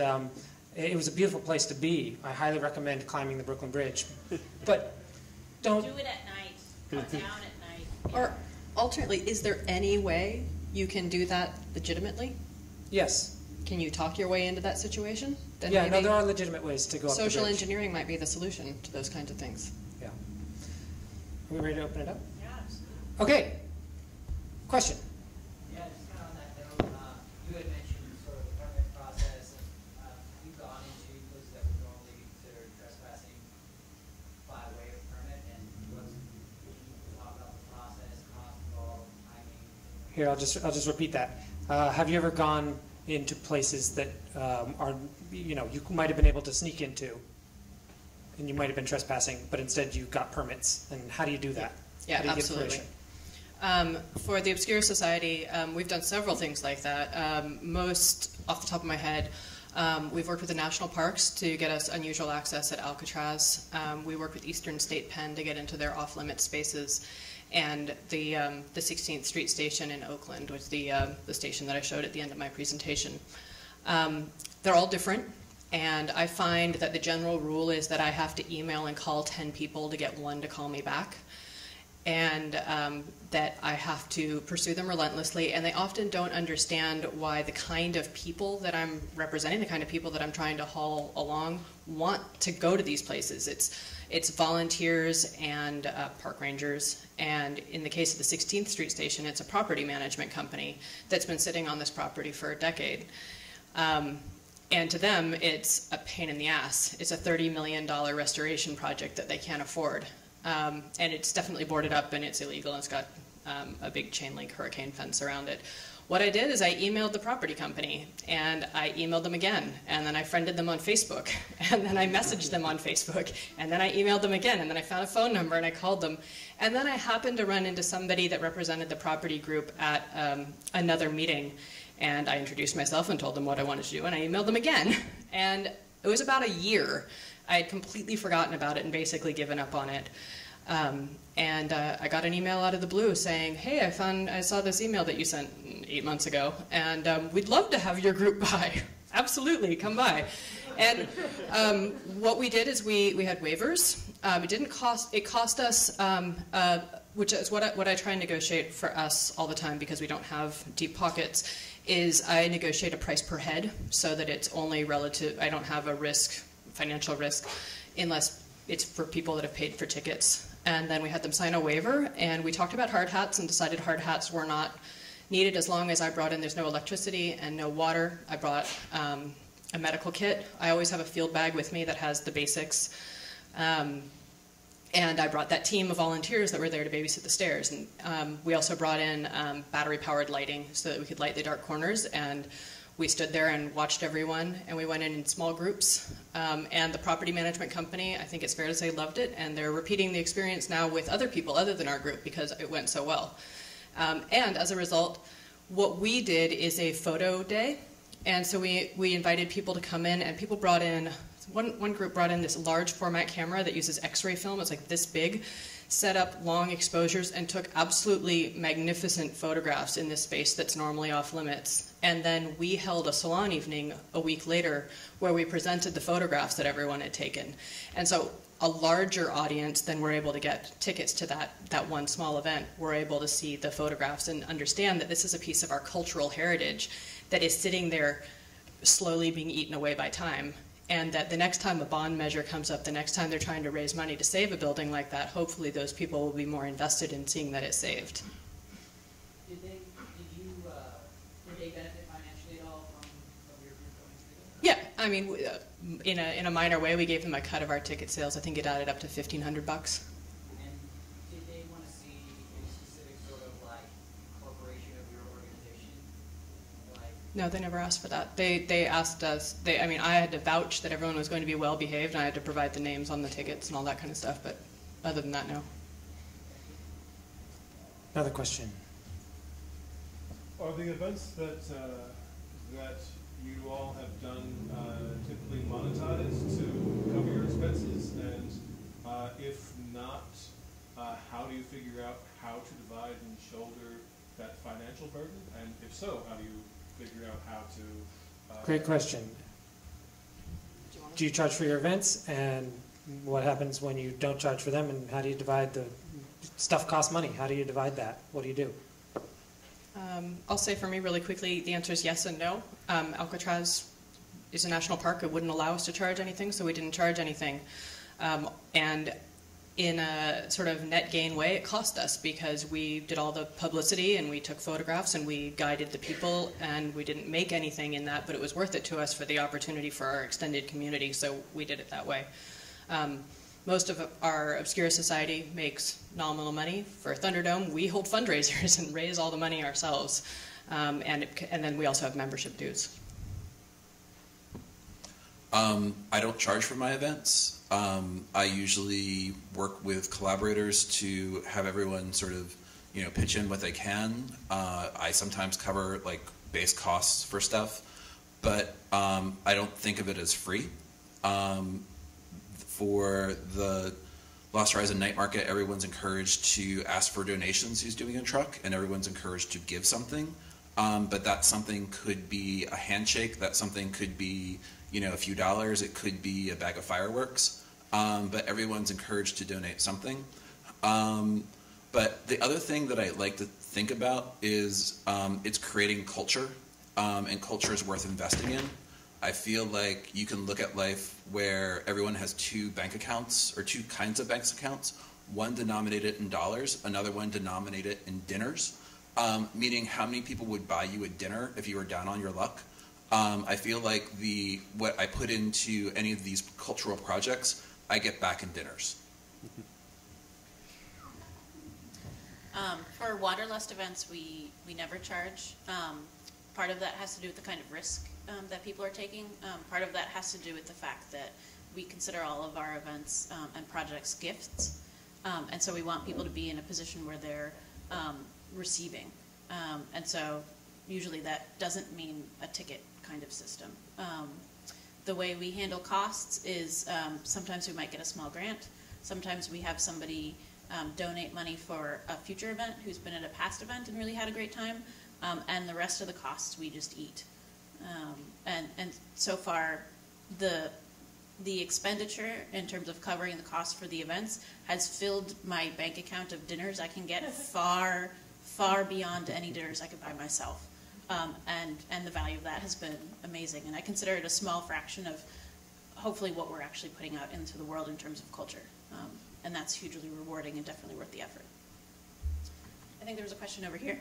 it was a beautiful place to be. I highly recommend climbing the Brooklyn Bridge. But don't... Do it at night. Come down at night. Yeah. Or, alternately, is there any way you can do that legitimately? Yes. Can you talk your way into that situation? Then yeah, no, there are legitimate ways to go up the bridge. Social engineering might be the solution to those kinds of things. Yeah. Are we ready to open it up? Yeah, absolutely. Okay. Question? Yeah, just kind of on that note, you had mentioned sort of the permit process. Have you gone into places that would normally be considered trespassing by way of permit? And what's talk about the process, cost involved, timing? Here, I'll just repeat that. Have you ever gone into places that are, you know, you might have been able to sneak into, and you might have been trespassing, but instead you got permits? And how do you do that? Yeah, how do you absolutely get permission? For the Obscura Society, we've done several things like that. Most, off the top of my head, we've worked with the national parks to get us unusual access at Alcatraz. We work with Eastern State Penn to get into their off-limit spaces. And the 16th Street Station in Oakland was the station that I showed at the end of my presentation. They're all different. And I find that the general rule is that I have to email and call 10 people to get one to call me back. and that I have to pursue them relentlessly, and they often don't understand why the kind of people that I'm representing, the kind of people that I'm trying to haul along, want to go to these places. It's volunteers and park rangers, and in the case of the 16th Street Station, it's a property management company that's been sitting on this property for a decade. And to them, it's a pain in the ass. It's a $30 million restoration project that they can't afford. And it's definitely boarded up, and it's illegal, and it's got a big chain link hurricane fence around it. What I did is I emailed the property company, and I emailed them again, and then I friended them on Facebook, and then I messaged them on Facebook, and then I emailed them again, and then I found a phone number and I called them. And then I happened to run into somebody that represented the property group at another meeting, and I introduced myself and told them what I wanted to do, and I emailed them again. And it was about a year. I had completely forgotten about it and basically given up on it. I got an email out of the blue saying, hey, I saw this email that you sent 8 months ago, and we'd love to have your group by. Absolutely, come by. And what we did is we had waivers. It cost us, which is what I try and negotiate for us all the time, because we don't have deep pockets, is I negotiate a price per head so that it's only relative. I don't have a risk, financial risk, unless it's for people that have paid for tickets. And then we had them sign a waiver, and we talked about hard hats and decided hard hats were not needed as long as I brought in, there's no electricity and no water. I brought a medical kit. I always have a field bag with me that has the basics. And I brought that team of volunteers that were there to babysit the stairs. And we also brought in battery-powered lighting so that we could light the dark corners. And we stood there and watched everyone, and we went in small groups. And the property management company, I think it's fair to say, loved it, and they're repeating the experience now with other people other than our group because it went so well. And as a result, what we did is a photo day. And so we invited people to come in, and people brought in, one group brought in this large format camera that uses X-ray film. It's like this big, set up long exposures, and took absolutely magnificent photographs in this space that's normally off limits. And then we held a salon evening a week later where we presented the photographs that everyone had taken. And so a larger audience than we're able to get tickets to that one small event were able to see the photographs and understand that this is a piece of our cultural heritage that is sitting there slowly being eaten away by time. And that the next time a bond measure comes up, the next time they're trying to raise money to save a building like that, hopefully those people will be more invested in seeing that it's saved. Did they benefit financially at all from your group going through that? Yeah, I mean, in a minor way, we gave them a cut of our ticket sales. I think it added up to $1,500. And did they want to see a specific sort of like incorporation of your organization? No, they never asked for that. They asked us, I mean, I had to vouch that everyone was going to be well behaved, and I had to provide the names on the tickets and all that kind of stuff, but other than that, no. Another question. Are the events that you all have done typically monetized to cover your expenses? And if not, how do you figure out how to divide and shoulder that financial burden? And if so, how do you figure out how to... Great question. Do you charge for your events, and what happens when you don't charge for them, and how do you divide the... Stuff costs money. How do you divide that? What do you do? I'll say for me really quickly, the answer is yes and no. Alcatraz is a national park. It wouldn't allow us to charge anything, so we didn't charge anything. And in a sort of net gain way, it cost us because we did all the publicity and we took photographs and we guided the people, and we didn't make anything in that, but it was worth it to us for the opportunity for our extended community, so we did it that way. Most of our Obscura Society makes nominal money. For Thunderdome, we hold fundraisers and raise all the money ourselves. And then we also have membership dues. I don't charge for my events. I usually work with collaborators to have everyone sort of, pitch in what they can. I sometimes cover like base costs for stuff, but I don't think of it as free. For the Lost Horizon Night Market, everyone's encouraged to ask for donations who's doing a truck, and everyone's encouraged to give something. But that something could be a handshake, that something could be, a few dollars, it could be a bag of fireworks. But everyone's encouraged to donate something. But the other thing that I like to think about is it's creating culture, and culture is worth investing in. I feel like you can look at life where everyone has two bank accounts or two kinds of bank accounts, one denominated in dollars, another one denominated in dinners, meaning how many people would buy you a dinner if you were down on your luck. I feel like what I put into any of these cultural projects, I get back in dinners. For Wanderlust events, we never charge. Part of that has to do with the kind of risk that people are taking. Part of that has to do with the fact that we consider all of our events and projects gifts. And so we want people to be in a position where they're receiving. And so usually that doesn't mean a ticket kind of system. The way we handle costs is sometimes we might get a small grant. Sometimes we have somebody donate money for a future event who's been at a past event and really had a great time. And the rest of the costs we just eat. And so far, the expenditure in terms of covering the cost for the events has filled my bank account of dinners I can get far, far beyond any dinners I could buy myself. And the value of that has been amazing. And I consider it a small fraction of hopefully what we're actually putting out into the world in terms of culture. And that's hugely rewarding and definitely worth the effort. I think there was a question over here.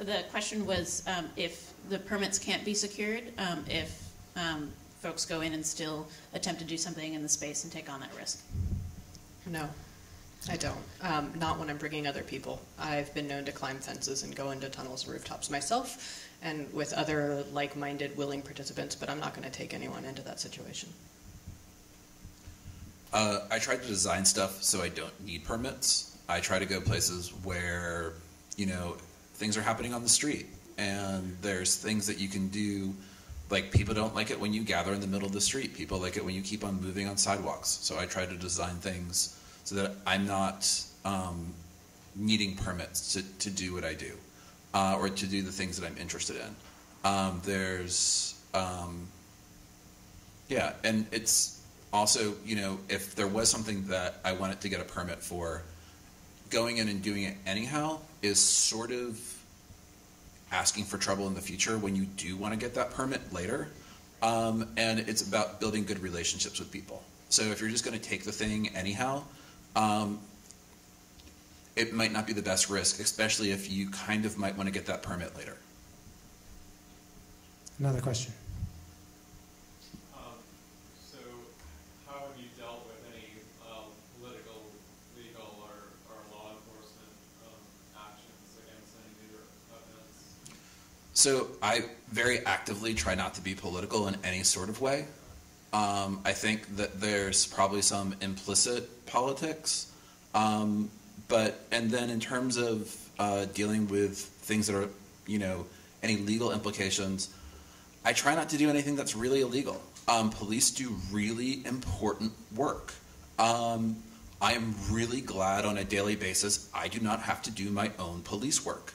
The question was if the permits can't be secured, if folks go in and still attempt to do something in the space and take on that risk. No, I don't. Not when I'm bringing other people. I've been known to climb fences and go into tunnels and rooftops myself and with other like-minded, willing participants, but I'm not going to take anyone into that situation. I try to design stuff so I don't need permits. I try to go places where, you know, things are happening on the street, and there's things that you can do. Like, people don't like it when you gather in the middle of the street. People like it when you keep on moving on sidewalks. So I try to design things so that I'm not needing permits to do what I do, or to do the things that I'm interested in. Yeah, and it's also, you know, if there was something that I wanted to get a permit for, going in and doing it anyhow is sort of asking for trouble in the future when you do want to get that permit later. And it's about building good relationships with people. So if you're just going to take the thing anyhow, it might not be the best risk, especially if you kind of might want to get that permit later. Another question. So I very actively try not to be political in any sort of way. I think that there's probably some implicit politics. And then in terms of dealing with things that are, you know, any legal implications, I try not to do anything that's really illegal. Police do really important work. I am really glad on a daily basis I do not have to do my own police work.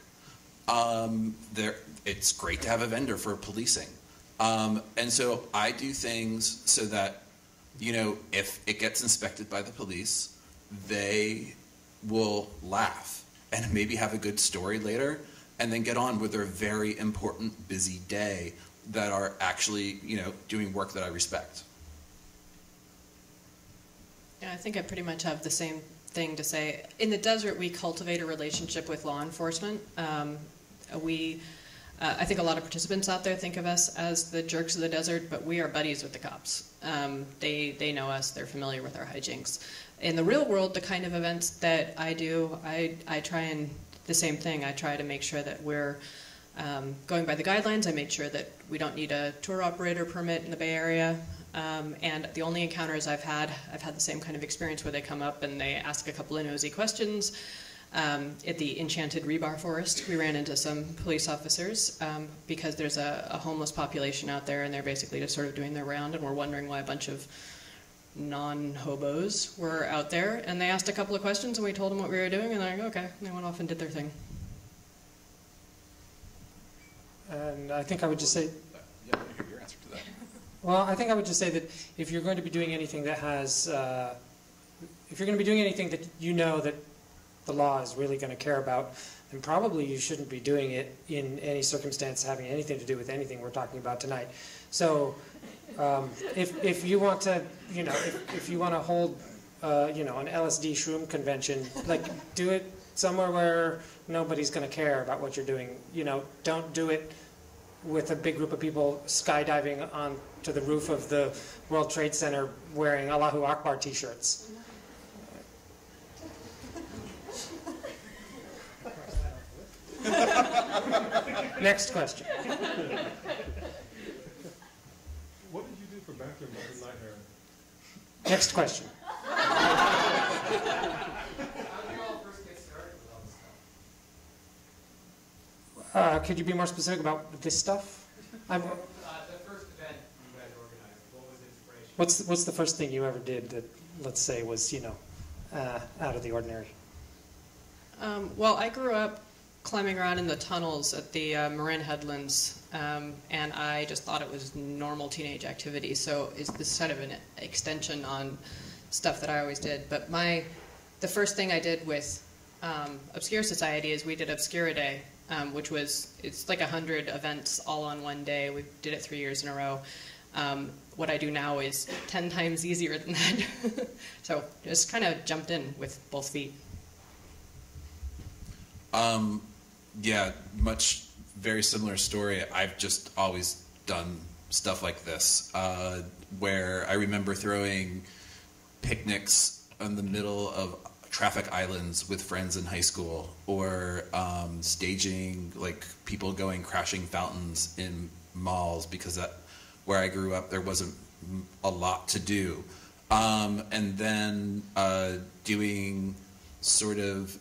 It's great to have a vendor for policing. And so I do things so that, you know, if it gets inspected by the police, they will laugh and maybe have a good story later and then get on with their very important, busy day that are actually, you know, doing work that I respect. Yeah, I think I pretty much have the same thing to say. In the desert, we cultivate a relationship with law enforcement. I think a lot of participants out there think of us as the jerks of the desert, but we are buddies with the cops. They know us, they're familiar with our hijinks. In the real world, the kind of events that I do, I try and the same thing. I try to make sure that we're going by the guidelines. I make sure that we don't need a tour operator permit in the Bay Area. And the only encounters I've had the same kind of experience where they come up and they ask a couple of nosy questions. At the Enchanted Rebar Forest, we ran into some police officers because there's a homeless population out there, and they're basically just sort of doing their round, and we're wondering why a bunch of non-hobos were out there. And they asked a couple of questions, and we told them what we were doing, and they're like, okay, and they went off and did their thing. And I think I would just say, yeah, I want to hear your answer to that. Well, I think I would just say that if you're going to be doing anything that has, if you're going to be doing anything that you know that the law is really going to care about, then probably you shouldn't be doing it in any circumstance having anything to do with anything we're talking about tonight. So, if you want to, you know, if you want to hold, you know, an LSD shroom convention, like, do it somewhere where nobody's going to care about what you're doing. You know, don't do it with a big group of people skydiving onto the roof of the World Trade Center wearing Allahu Akbar t-shirts. Next question. What did you do for bathroom in Night Heron? Next question. Could you be more specific about this stuff? The first event you guys organized, what was the inspiration? What's the first thing you ever did that, let's say, was, you know, out of the ordinary? Well, I grew up climbing around in the tunnels at the Marin Headlands, and I just thought it was normal teenage activity. So it's this kind of an extension on stuff that I always did. But the first thing I did with Obscura Society is we did Obscura Day. Which was, it's like 100 events all on one day. We did it 3 years in a row. What I do now is 10 times easier than that. So just kind of jumped in with both feet. Yeah, very similar story. I've just always done stuff like this, where I remember throwing picnics in the middle of traffic islands with friends in high school, or staging like people going crashing fountains in malls, because where I grew up there wasn't a lot to do, and then doing sort of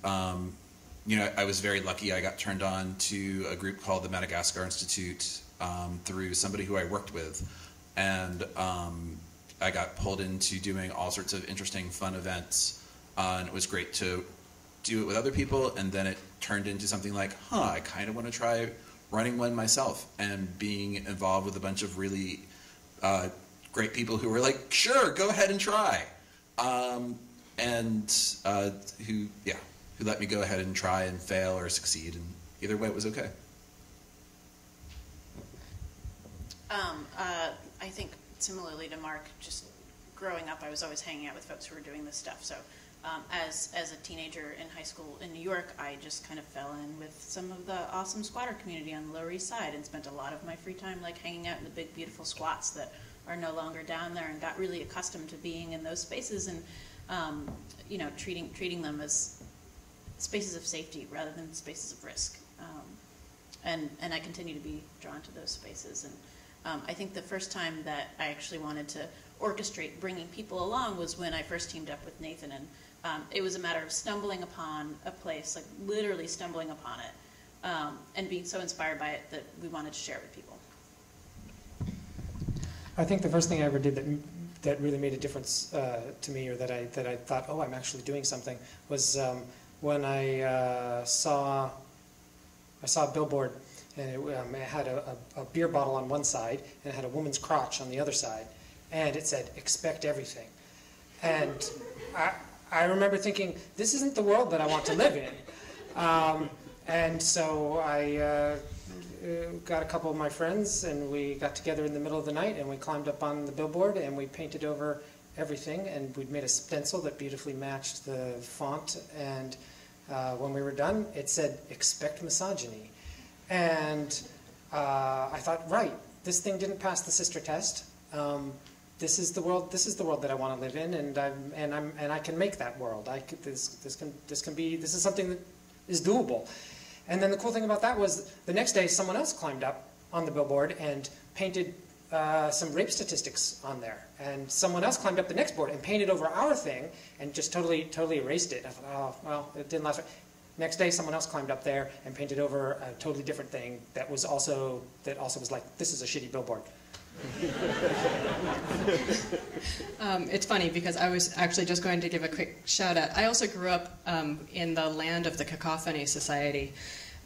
you know, I was very lucky. I got turned on to a group called the Madagascar Institute through somebody who I worked with, and I got pulled into doing all sorts of interesting fun events. And it was great to do it with other people, and then it turned into something like, huh, I kind of want to try running one myself, and being involved with a bunch of really great people who were like, sure, go ahead and try, who let me go ahead and try and fail or succeed, and either way it was okay. I think similarly to Mark, just growing up I was always hanging out with folks who were doing this stuff, so as a teenager in high school in New York, I just kind of fell in with some of the awesome squatter community on the Lower East Side, and spent a lot of my free time like hanging out in the big beautiful squats that are no longer down there, and got really accustomed to being in those spaces, and you know, treating them as spaces of safety rather than spaces of risk, and I continue to be drawn to those spaces. And I think the first time that I actually wanted to orchestrate bringing people along was when I first teamed up with Nathan, and it was a matter of stumbling upon a place, like literally stumbling upon it, and being so inspired by it that we wanted to share it with people. I think the first thing I ever did that really made a difference to me, or that I thought, oh, I'm actually doing something, was when I saw a billboard, and it had a beer bottle on one side and it had a woman's crotch on the other side, and it said, expect everything. And I remember thinking, this isn't the world that I want to live in. And so I got a couple of my friends, and we got together in the middle of the night, and we climbed up on the billboard, and we painted over everything, and we'd made a stencil that beautifully matched the font, and when we were done, it said, expect misogyny. And I thought, right, this thing didn't pass the sister test. This is the world. This is the world that I want to live in, and I can make that world. This is something that is doable. And then the cool thing about that was the next day someone else climbed up on the billboard and painted some rape statistics on there, and someone else climbed up the next board and painted over our thing and just totally erased it. I thought, oh well, it didn't last. Next day someone else climbed up there and painted over a totally different thing that was also was like, this is a shitty billboard. It's funny because I was actually just going to give a quick shout out. I also grew up in the land of the Cacophony Society,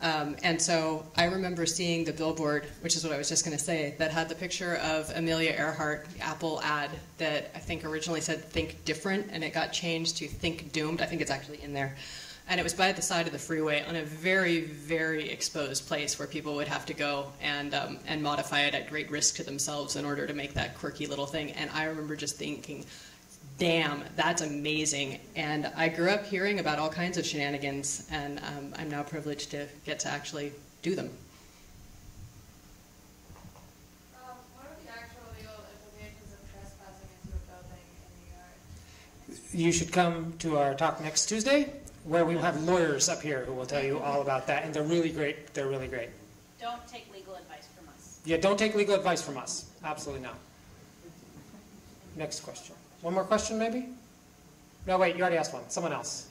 And so I remember seeing the billboard, which is what I was just going to say, that had the picture of Amelia Earhart, the Apple ad, that I think originally said "Think Different," and it got changed to "Think Doomed." I think it's actually in there. And it was by the side of the freeway on a very, very exposed place where people would have to go and modify it at great risk to themselves in order to make that quirky little thing. And I remember just thinking, damn, that's amazing. And I grew up hearing about all kinds of shenanigans, and I'm now privileged to get to actually do them. What are the actual legal implications of trespassing into a building in New York? You should come to our talk next Tuesday, where we will have lawyers up here who will tell you all about that, and they're really great. They're really great. Don't take legal advice from us. Yeah, don't take legal advice from us. Absolutely not. Next question. One more question, maybe? No, wait, you already asked one. Someone else.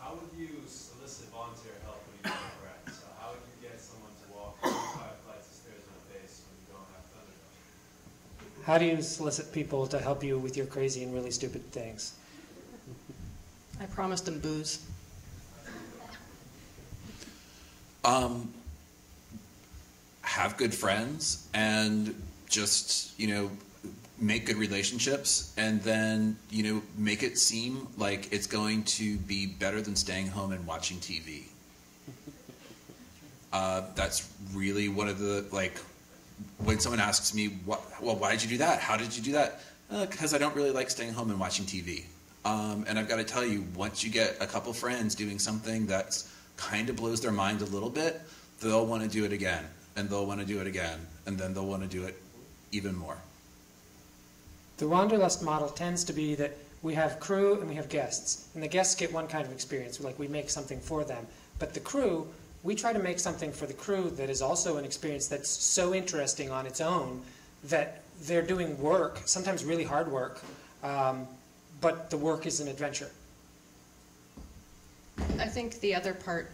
How would you solicit volunteer help when you don't correct? So how would you get someone to walk 25 flights of stairs in a base when you don't have Thunderdome? How do you solicit people to help you with your crazy and really stupid things? I promised them booze. Have good friends and just, you know, make good relationships, and then, you know, make it seem like it's going to be better than staying home and watching TV. That's really one of the, like, when someone asks me, well, why did you do that? How did you do that? Because I don't really like staying home and watching TV. And I've got to tell you, once you get a couple friends doing something that kind of blows their mind a little bit, they'll want to do it again, and they'll want to do it again, and then they'll want to do it even more. The Wanderlust model tends to be that we have crew and we have guests, and the guests get one kind of experience, like we make something for them. But the crew, we try to make something for the crew that is also an experience that's so interesting on its own that they're doing work, sometimes really hard work, but the work is an adventure. I think the other part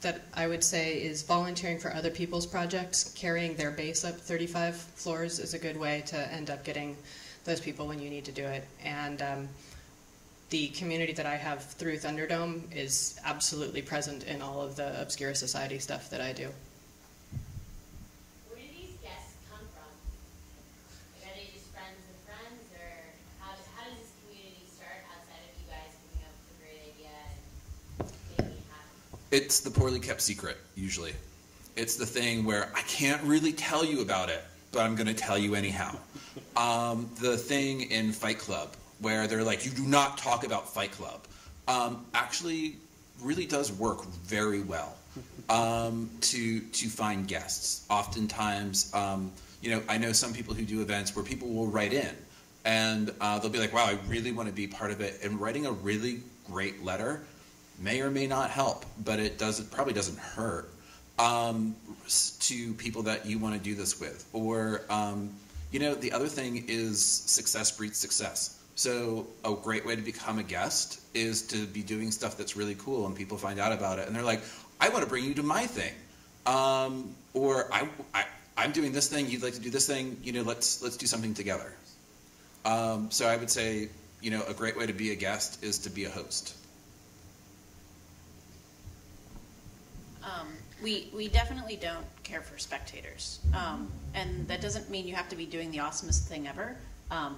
that I would say is volunteering for other people's projects. Carrying their base up 35 floors is a good way to end up getting those people when you need to do it. And the community that I have through Thunderdome is absolutely present in all of the Obscura Society stuff that I do. It's the poorly kept secret, usually. It's the thing where I can't really tell you about it, but I'm going to tell you anyhow. The thing in Fight Club, where they're like, you do not talk about Fight Club, actually really does work very well to find guests. Oftentimes, you know, I know some people who do events where people will write in, and they'll be like, wow, I really want to be part of it. And writing a really great letter may or may not help, but it doesn't, probably doesn't hurt to people that you want to do this with. Or, you know, the other thing is success breeds success. So a great way to become a guest is to be doing stuff that's really cool and people find out about it. And they're like, I want to bring you to my thing. Or I'm doing this thing, you'd like to do this thing, you know, let's do something together. So I would say, you know, a great way to be a guest is to be a host. We definitely don't care for spectators, and that doesn't mean you have to be doing the awesomest thing ever,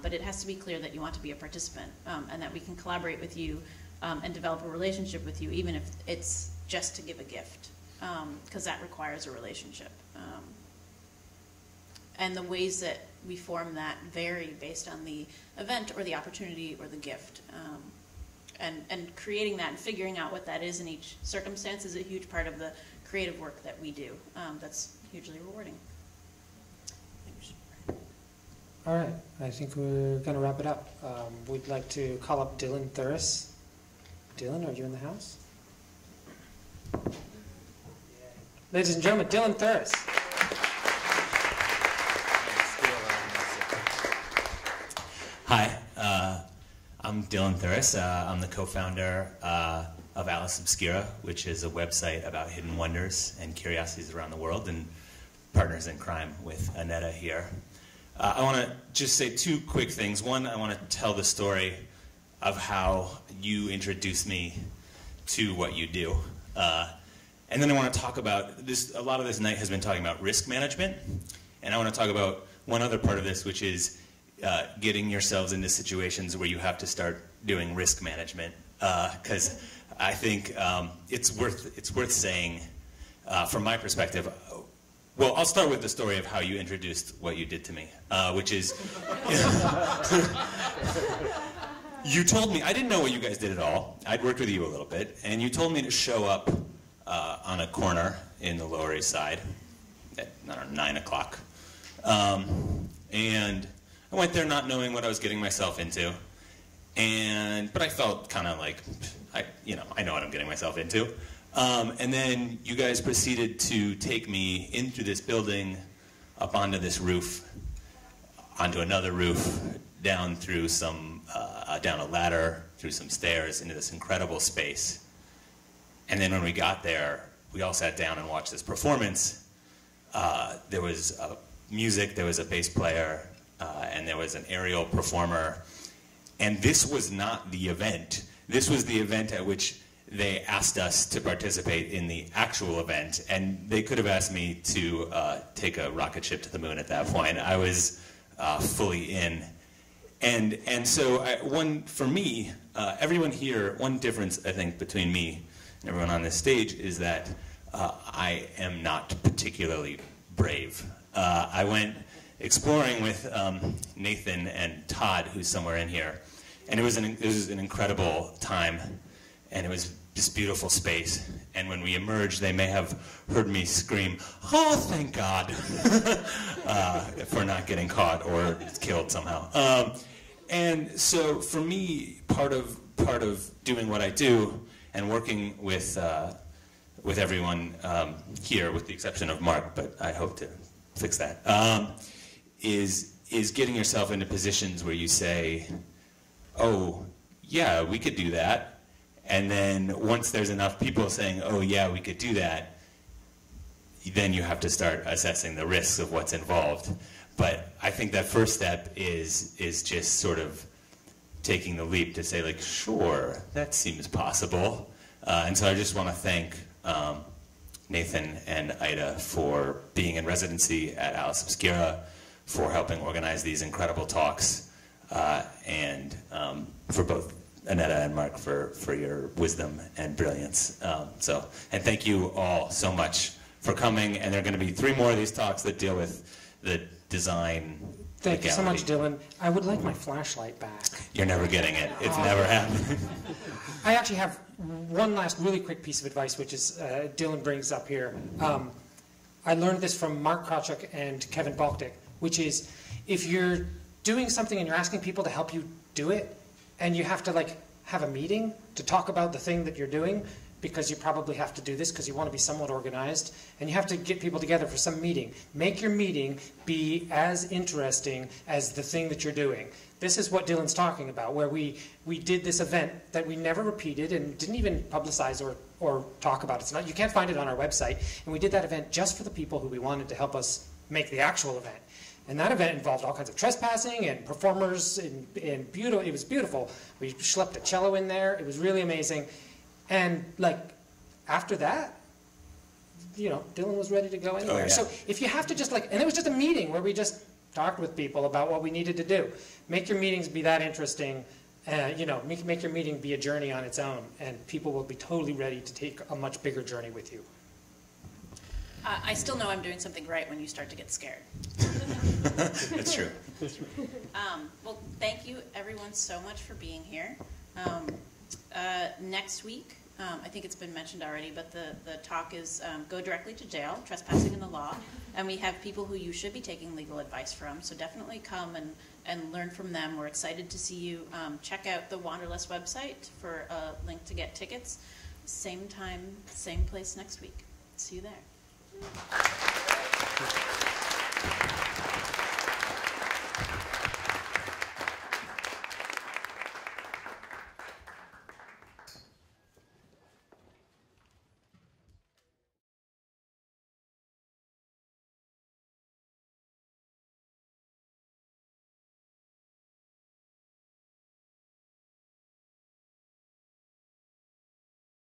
but it has to be clear that you want to be a participant, and that we can collaborate with you and develop a relationship with you, even if it's just to give a gift, because that requires a relationship. And the ways that we form that vary based on the event or the opportunity or the gift. And creating that and figuring out what that is in each circumstance is a huge part of the creative work that we do. That's hugely rewarding. All right, I think we're going to wrap it up. We'd like to call up Dylan Thuras. Dylan, are you in the house? Yeah. Ladies and gentlemen, Dylan Thuras. Hi. I'm Dylan Thuras. I'm the co-founder of Atlas Obscura, which is a website about hidden wonders and curiosities around the world, and partners in crime with Annetta here. I want to just say two quick things. One, I want to tell the story of how you introduced me to what you do. And then I want to talk about this. A lot of this night has been talking about risk management, and I want to talk about one other part of this, which is getting yourselves into situations where you have to start doing risk management. Because I think it's worth saying, from my perspective. Well, I'll start with the story of how you introduced what you did to me, which is, you told me, I didn't know what you guys did at all. I'd worked with you a little bit, and you told me to show up on a corner in the Lower East Side at, I don't know, 9 o'clock. And I went there not knowing what I was getting myself into, but I felt kind of like, I know what I'm getting myself into. And then you guys proceeded to take me into this building, up onto this roof, onto another roof, down through some, down a ladder, through some stairs, into this incredible space. And then when we got there, we all sat down and watched this performance. There was music, there was a bass player, and there was an aerial performer. And this was not the event. This was the event at which they asked us to participate in the actual event, and they could have asked me to take a rocket ship to the moon at that point. I was fully in. And so for me, everyone here, one difference I think between me and everyone on this stage is that I am not particularly brave. I went exploring with Nathan and Todd, who's somewhere in here, and it was an incredible time. And it was this beautiful space. And when we emerged, they may have heard me scream, "Oh, thank God," for not getting caught or killed somehow. And so for me, part of doing what I do and working with everyone here, with the exception of Mark, but I hope to fix that, is getting yourself into positions where you say, "Oh, yeah, we could do that." And then once there's enough people saying, "Oh yeah, we could do that," then you have to start assessing the risks of what's involved. But I think that first step is just sort of taking the leap to say, like, sure, that seems possible. And so I just want to thank Nathan and Ida for being in residency at Atlas Obscura, for helping organize these incredible talks, and for both Annetta and Mark for your wisdom and brilliance. And thank you all so much for coming. And there are going to be 3 more of these talks that deal with the design. Thank you so much, Dylan. I would like my flashlight back. You're never getting it. It's never happening. I actually have one last really quick piece of advice, which is Dylan brings up here. I learned this from Mark Krawczuk and Kevin Baltic, which is if you're doing something and you're asking people to help you do it, and you have to have a meeting to talk about the thing that you're doing, because you probably have to do this because you want to be somewhat organized, and you have to get people together for some meeting. Make your meeting be as interesting as the thing that you're doing. This is what Dylan's talking about, where we did this event that we never repeated and didn't even publicize or talk about. It's not, you can't find it on our website, and we did that event just for the people who we wanted to help us make the actual event. And that event involved all kinds of trespassing and performers, and beautiful. It was beautiful. We schlepped a cello in there. It was really amazing. And after that, Dylan was ready to go anywhere. Oh, yeah. So if you have to just and it was just a meeting where we just talked with people about what we needed to do. Make your meetings be that interesting. Make your meeting be a journey on its own, and people will be totally ready to take a much bigger journey with you. I still know I'm doing something right when you start to get scared. That's true. Well, thank you everyone so much for being here. Next week, I think it's been mentioned already, but the talk is Go Directly to Jail, Trespassing in the Law. And we have people who you should be taking legal advice from, so definitely come and learn from them. We're excited to see you. Check out the Wanderlust website for a link to get tickets. Same time, same place next week. See you there. Thank you.